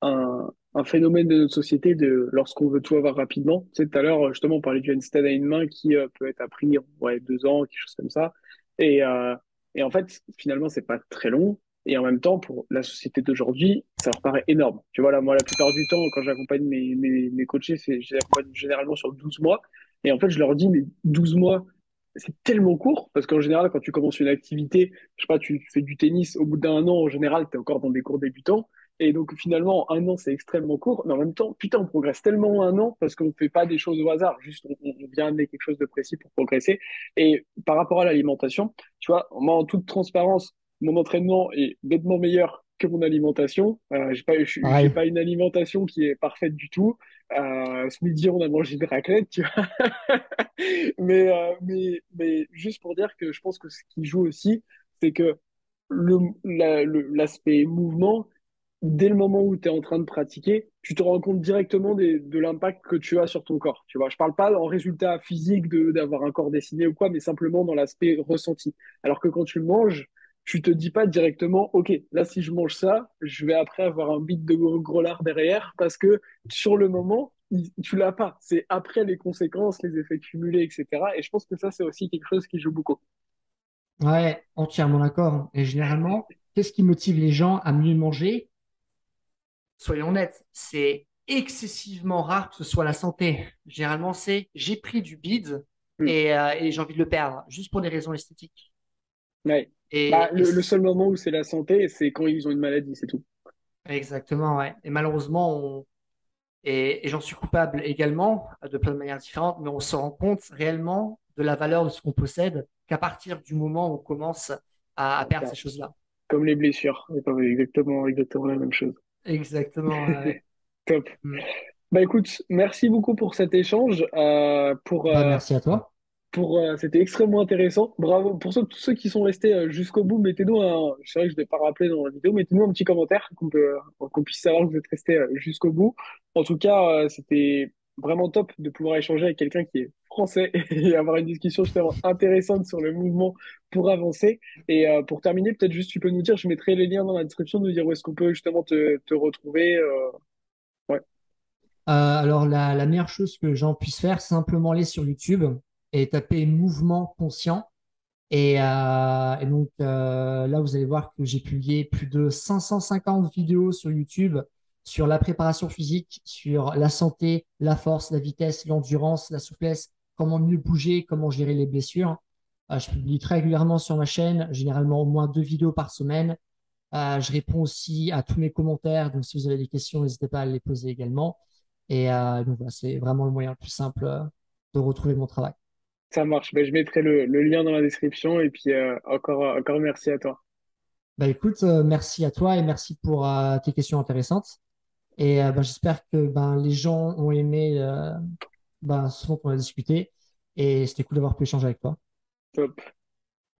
un phénomène de notre société de lorsqu'on veut tout avoir rapidement. Tu sais, tout à l'heure, justement, on parlait du Einstein à une main qui peut être appris ouais, 2 ans, quelque chose comme ça. Et en fait, finalement, c'est pas très long. Et en même temps, pour la société d'aujourd'hui, ça leur paraît énorme. Tu vois, là, moi, la plupart du temps, quand j'accompagne mes coachés, je les accompagne généralement sur 12 mois. Et en fait, je leur dis, mais 12 mois, c'est tellement court. Parce qu'en général, quand tu commences une activité, je sais pas, tu fais du tennis, au bout d'1 an, en général, tu es encore dans des cours débutants. Et donc, finalement, 1 an, c'est extrêmement court. Mais en même temps, putain, on progresse tellement en 1 an parce qu'on ne fait pas des choses au hasard. Juste, on vient amener quelque chose de précis pour progresser. Et par rapport à l'alimentation, tu vois, moi, en toute transparence, mon entraînement est bêtement meilleur que mon alimentation. J'ai pas une alimentation qui est parfaite du tout. Ce midi, on a mangé des raclettes, tu vois. mais juste pour dire que je pense que ce qui joue aussi, c'est que l'aspect mouvement, dès le moment où tu es en train de pratiquer, tu te rends compte directement de l'impact que tu as sur ton corps. Tu vois, je ne parle pas en résultat physique d'avoir un corps dessiné ou quoi, mais simplement dans l'aspect ressenti. Alors que quand tu manges, tu ne te dis pas directement « Ok, là, si je mange ça, je vais après avoir un bide de gros lard derrière » parce que sur le moment, tu ne l'as pas. C'est après les conséquences, les effets cumulés, etc. Et je pense que ça, c'est aussi quelque chose qui joue beaucoup. Ouais, entièrement d'accord. Et généralement, qu'est-ce qui motive les gens à mieux manger ? Soyons honnêtes, c'est excessivement rare que ce soit la santé. Généralement, c'est « j'ai pris du bide et j'ai envie de le perdre », juste pour des raisons esthétiques. Ouais. Le seul moment où c'est la santé, c'est quand ils ont une maladie, c'est tout. Exactement, ouais. Et malheureusement, et j'en suis coupable également, de plein de manières différentes, mais on se rend compte réellement de la valeur de ce qu'on possède qu'à partir du moment où on commence à perdre ces choses-là. Comme les blessures, exactement la même chose. Exactement. Top. Bah écoute, merci beaucoup pour cet échange. Merci à toi. C'était extrêmement intéressant. Bravo. Pour tous ceux qui sont restés jusqu'au bout, mettez-nous c'est vrai que je ne l'ai pas rappelé dans la vidéo, mettez-nous un petit commentaire qu'on puisse savoir que vous êtes restés jusqu'au bout. En tout cas, c'était vraiment top de pouvoir échanger avec quelqu'un qui est français et avoir une discussion justement intéressante sur le mouvement pour avancer. Et pour terminer, peut-être juste tu peux nous dire, je mettrai les liens dans la description, nous dire où est-ce qu'on peut justement te retrouver. Ouais. Alors la meilleure chose que j'en puisse faire, c'est simplement aller sur YouTube et taper Mouvement Conscient. Et donc là, vous allez voir que j'ai publié plus de 550 vidéos sur YouTube sur la préparation physique, sur la santé, la force, la vitesse, l'endurance, la souplesse, comment mieux bouger, comment gérer les blessures. Je publie très régulièrement sur ma chaîne, généralement au moins 2 vidéos par semaine. Je réponds aussi à tous mes commentaires, donc si vous avez des questions, n'hésitez pas à les poser également. Et donc voilà, c'est vraiment le moyen le plus simple de retrouver mon travail. Ça marche, je mettrai le lien dans la description et puis encore merci à toi. Écoute, merci à toi et merci pour tes questions intéressantes. Et j'espère que les gens ont aimé ce qu'on a discuté et c'était cool d'avoir pu échanger avec toi. Top.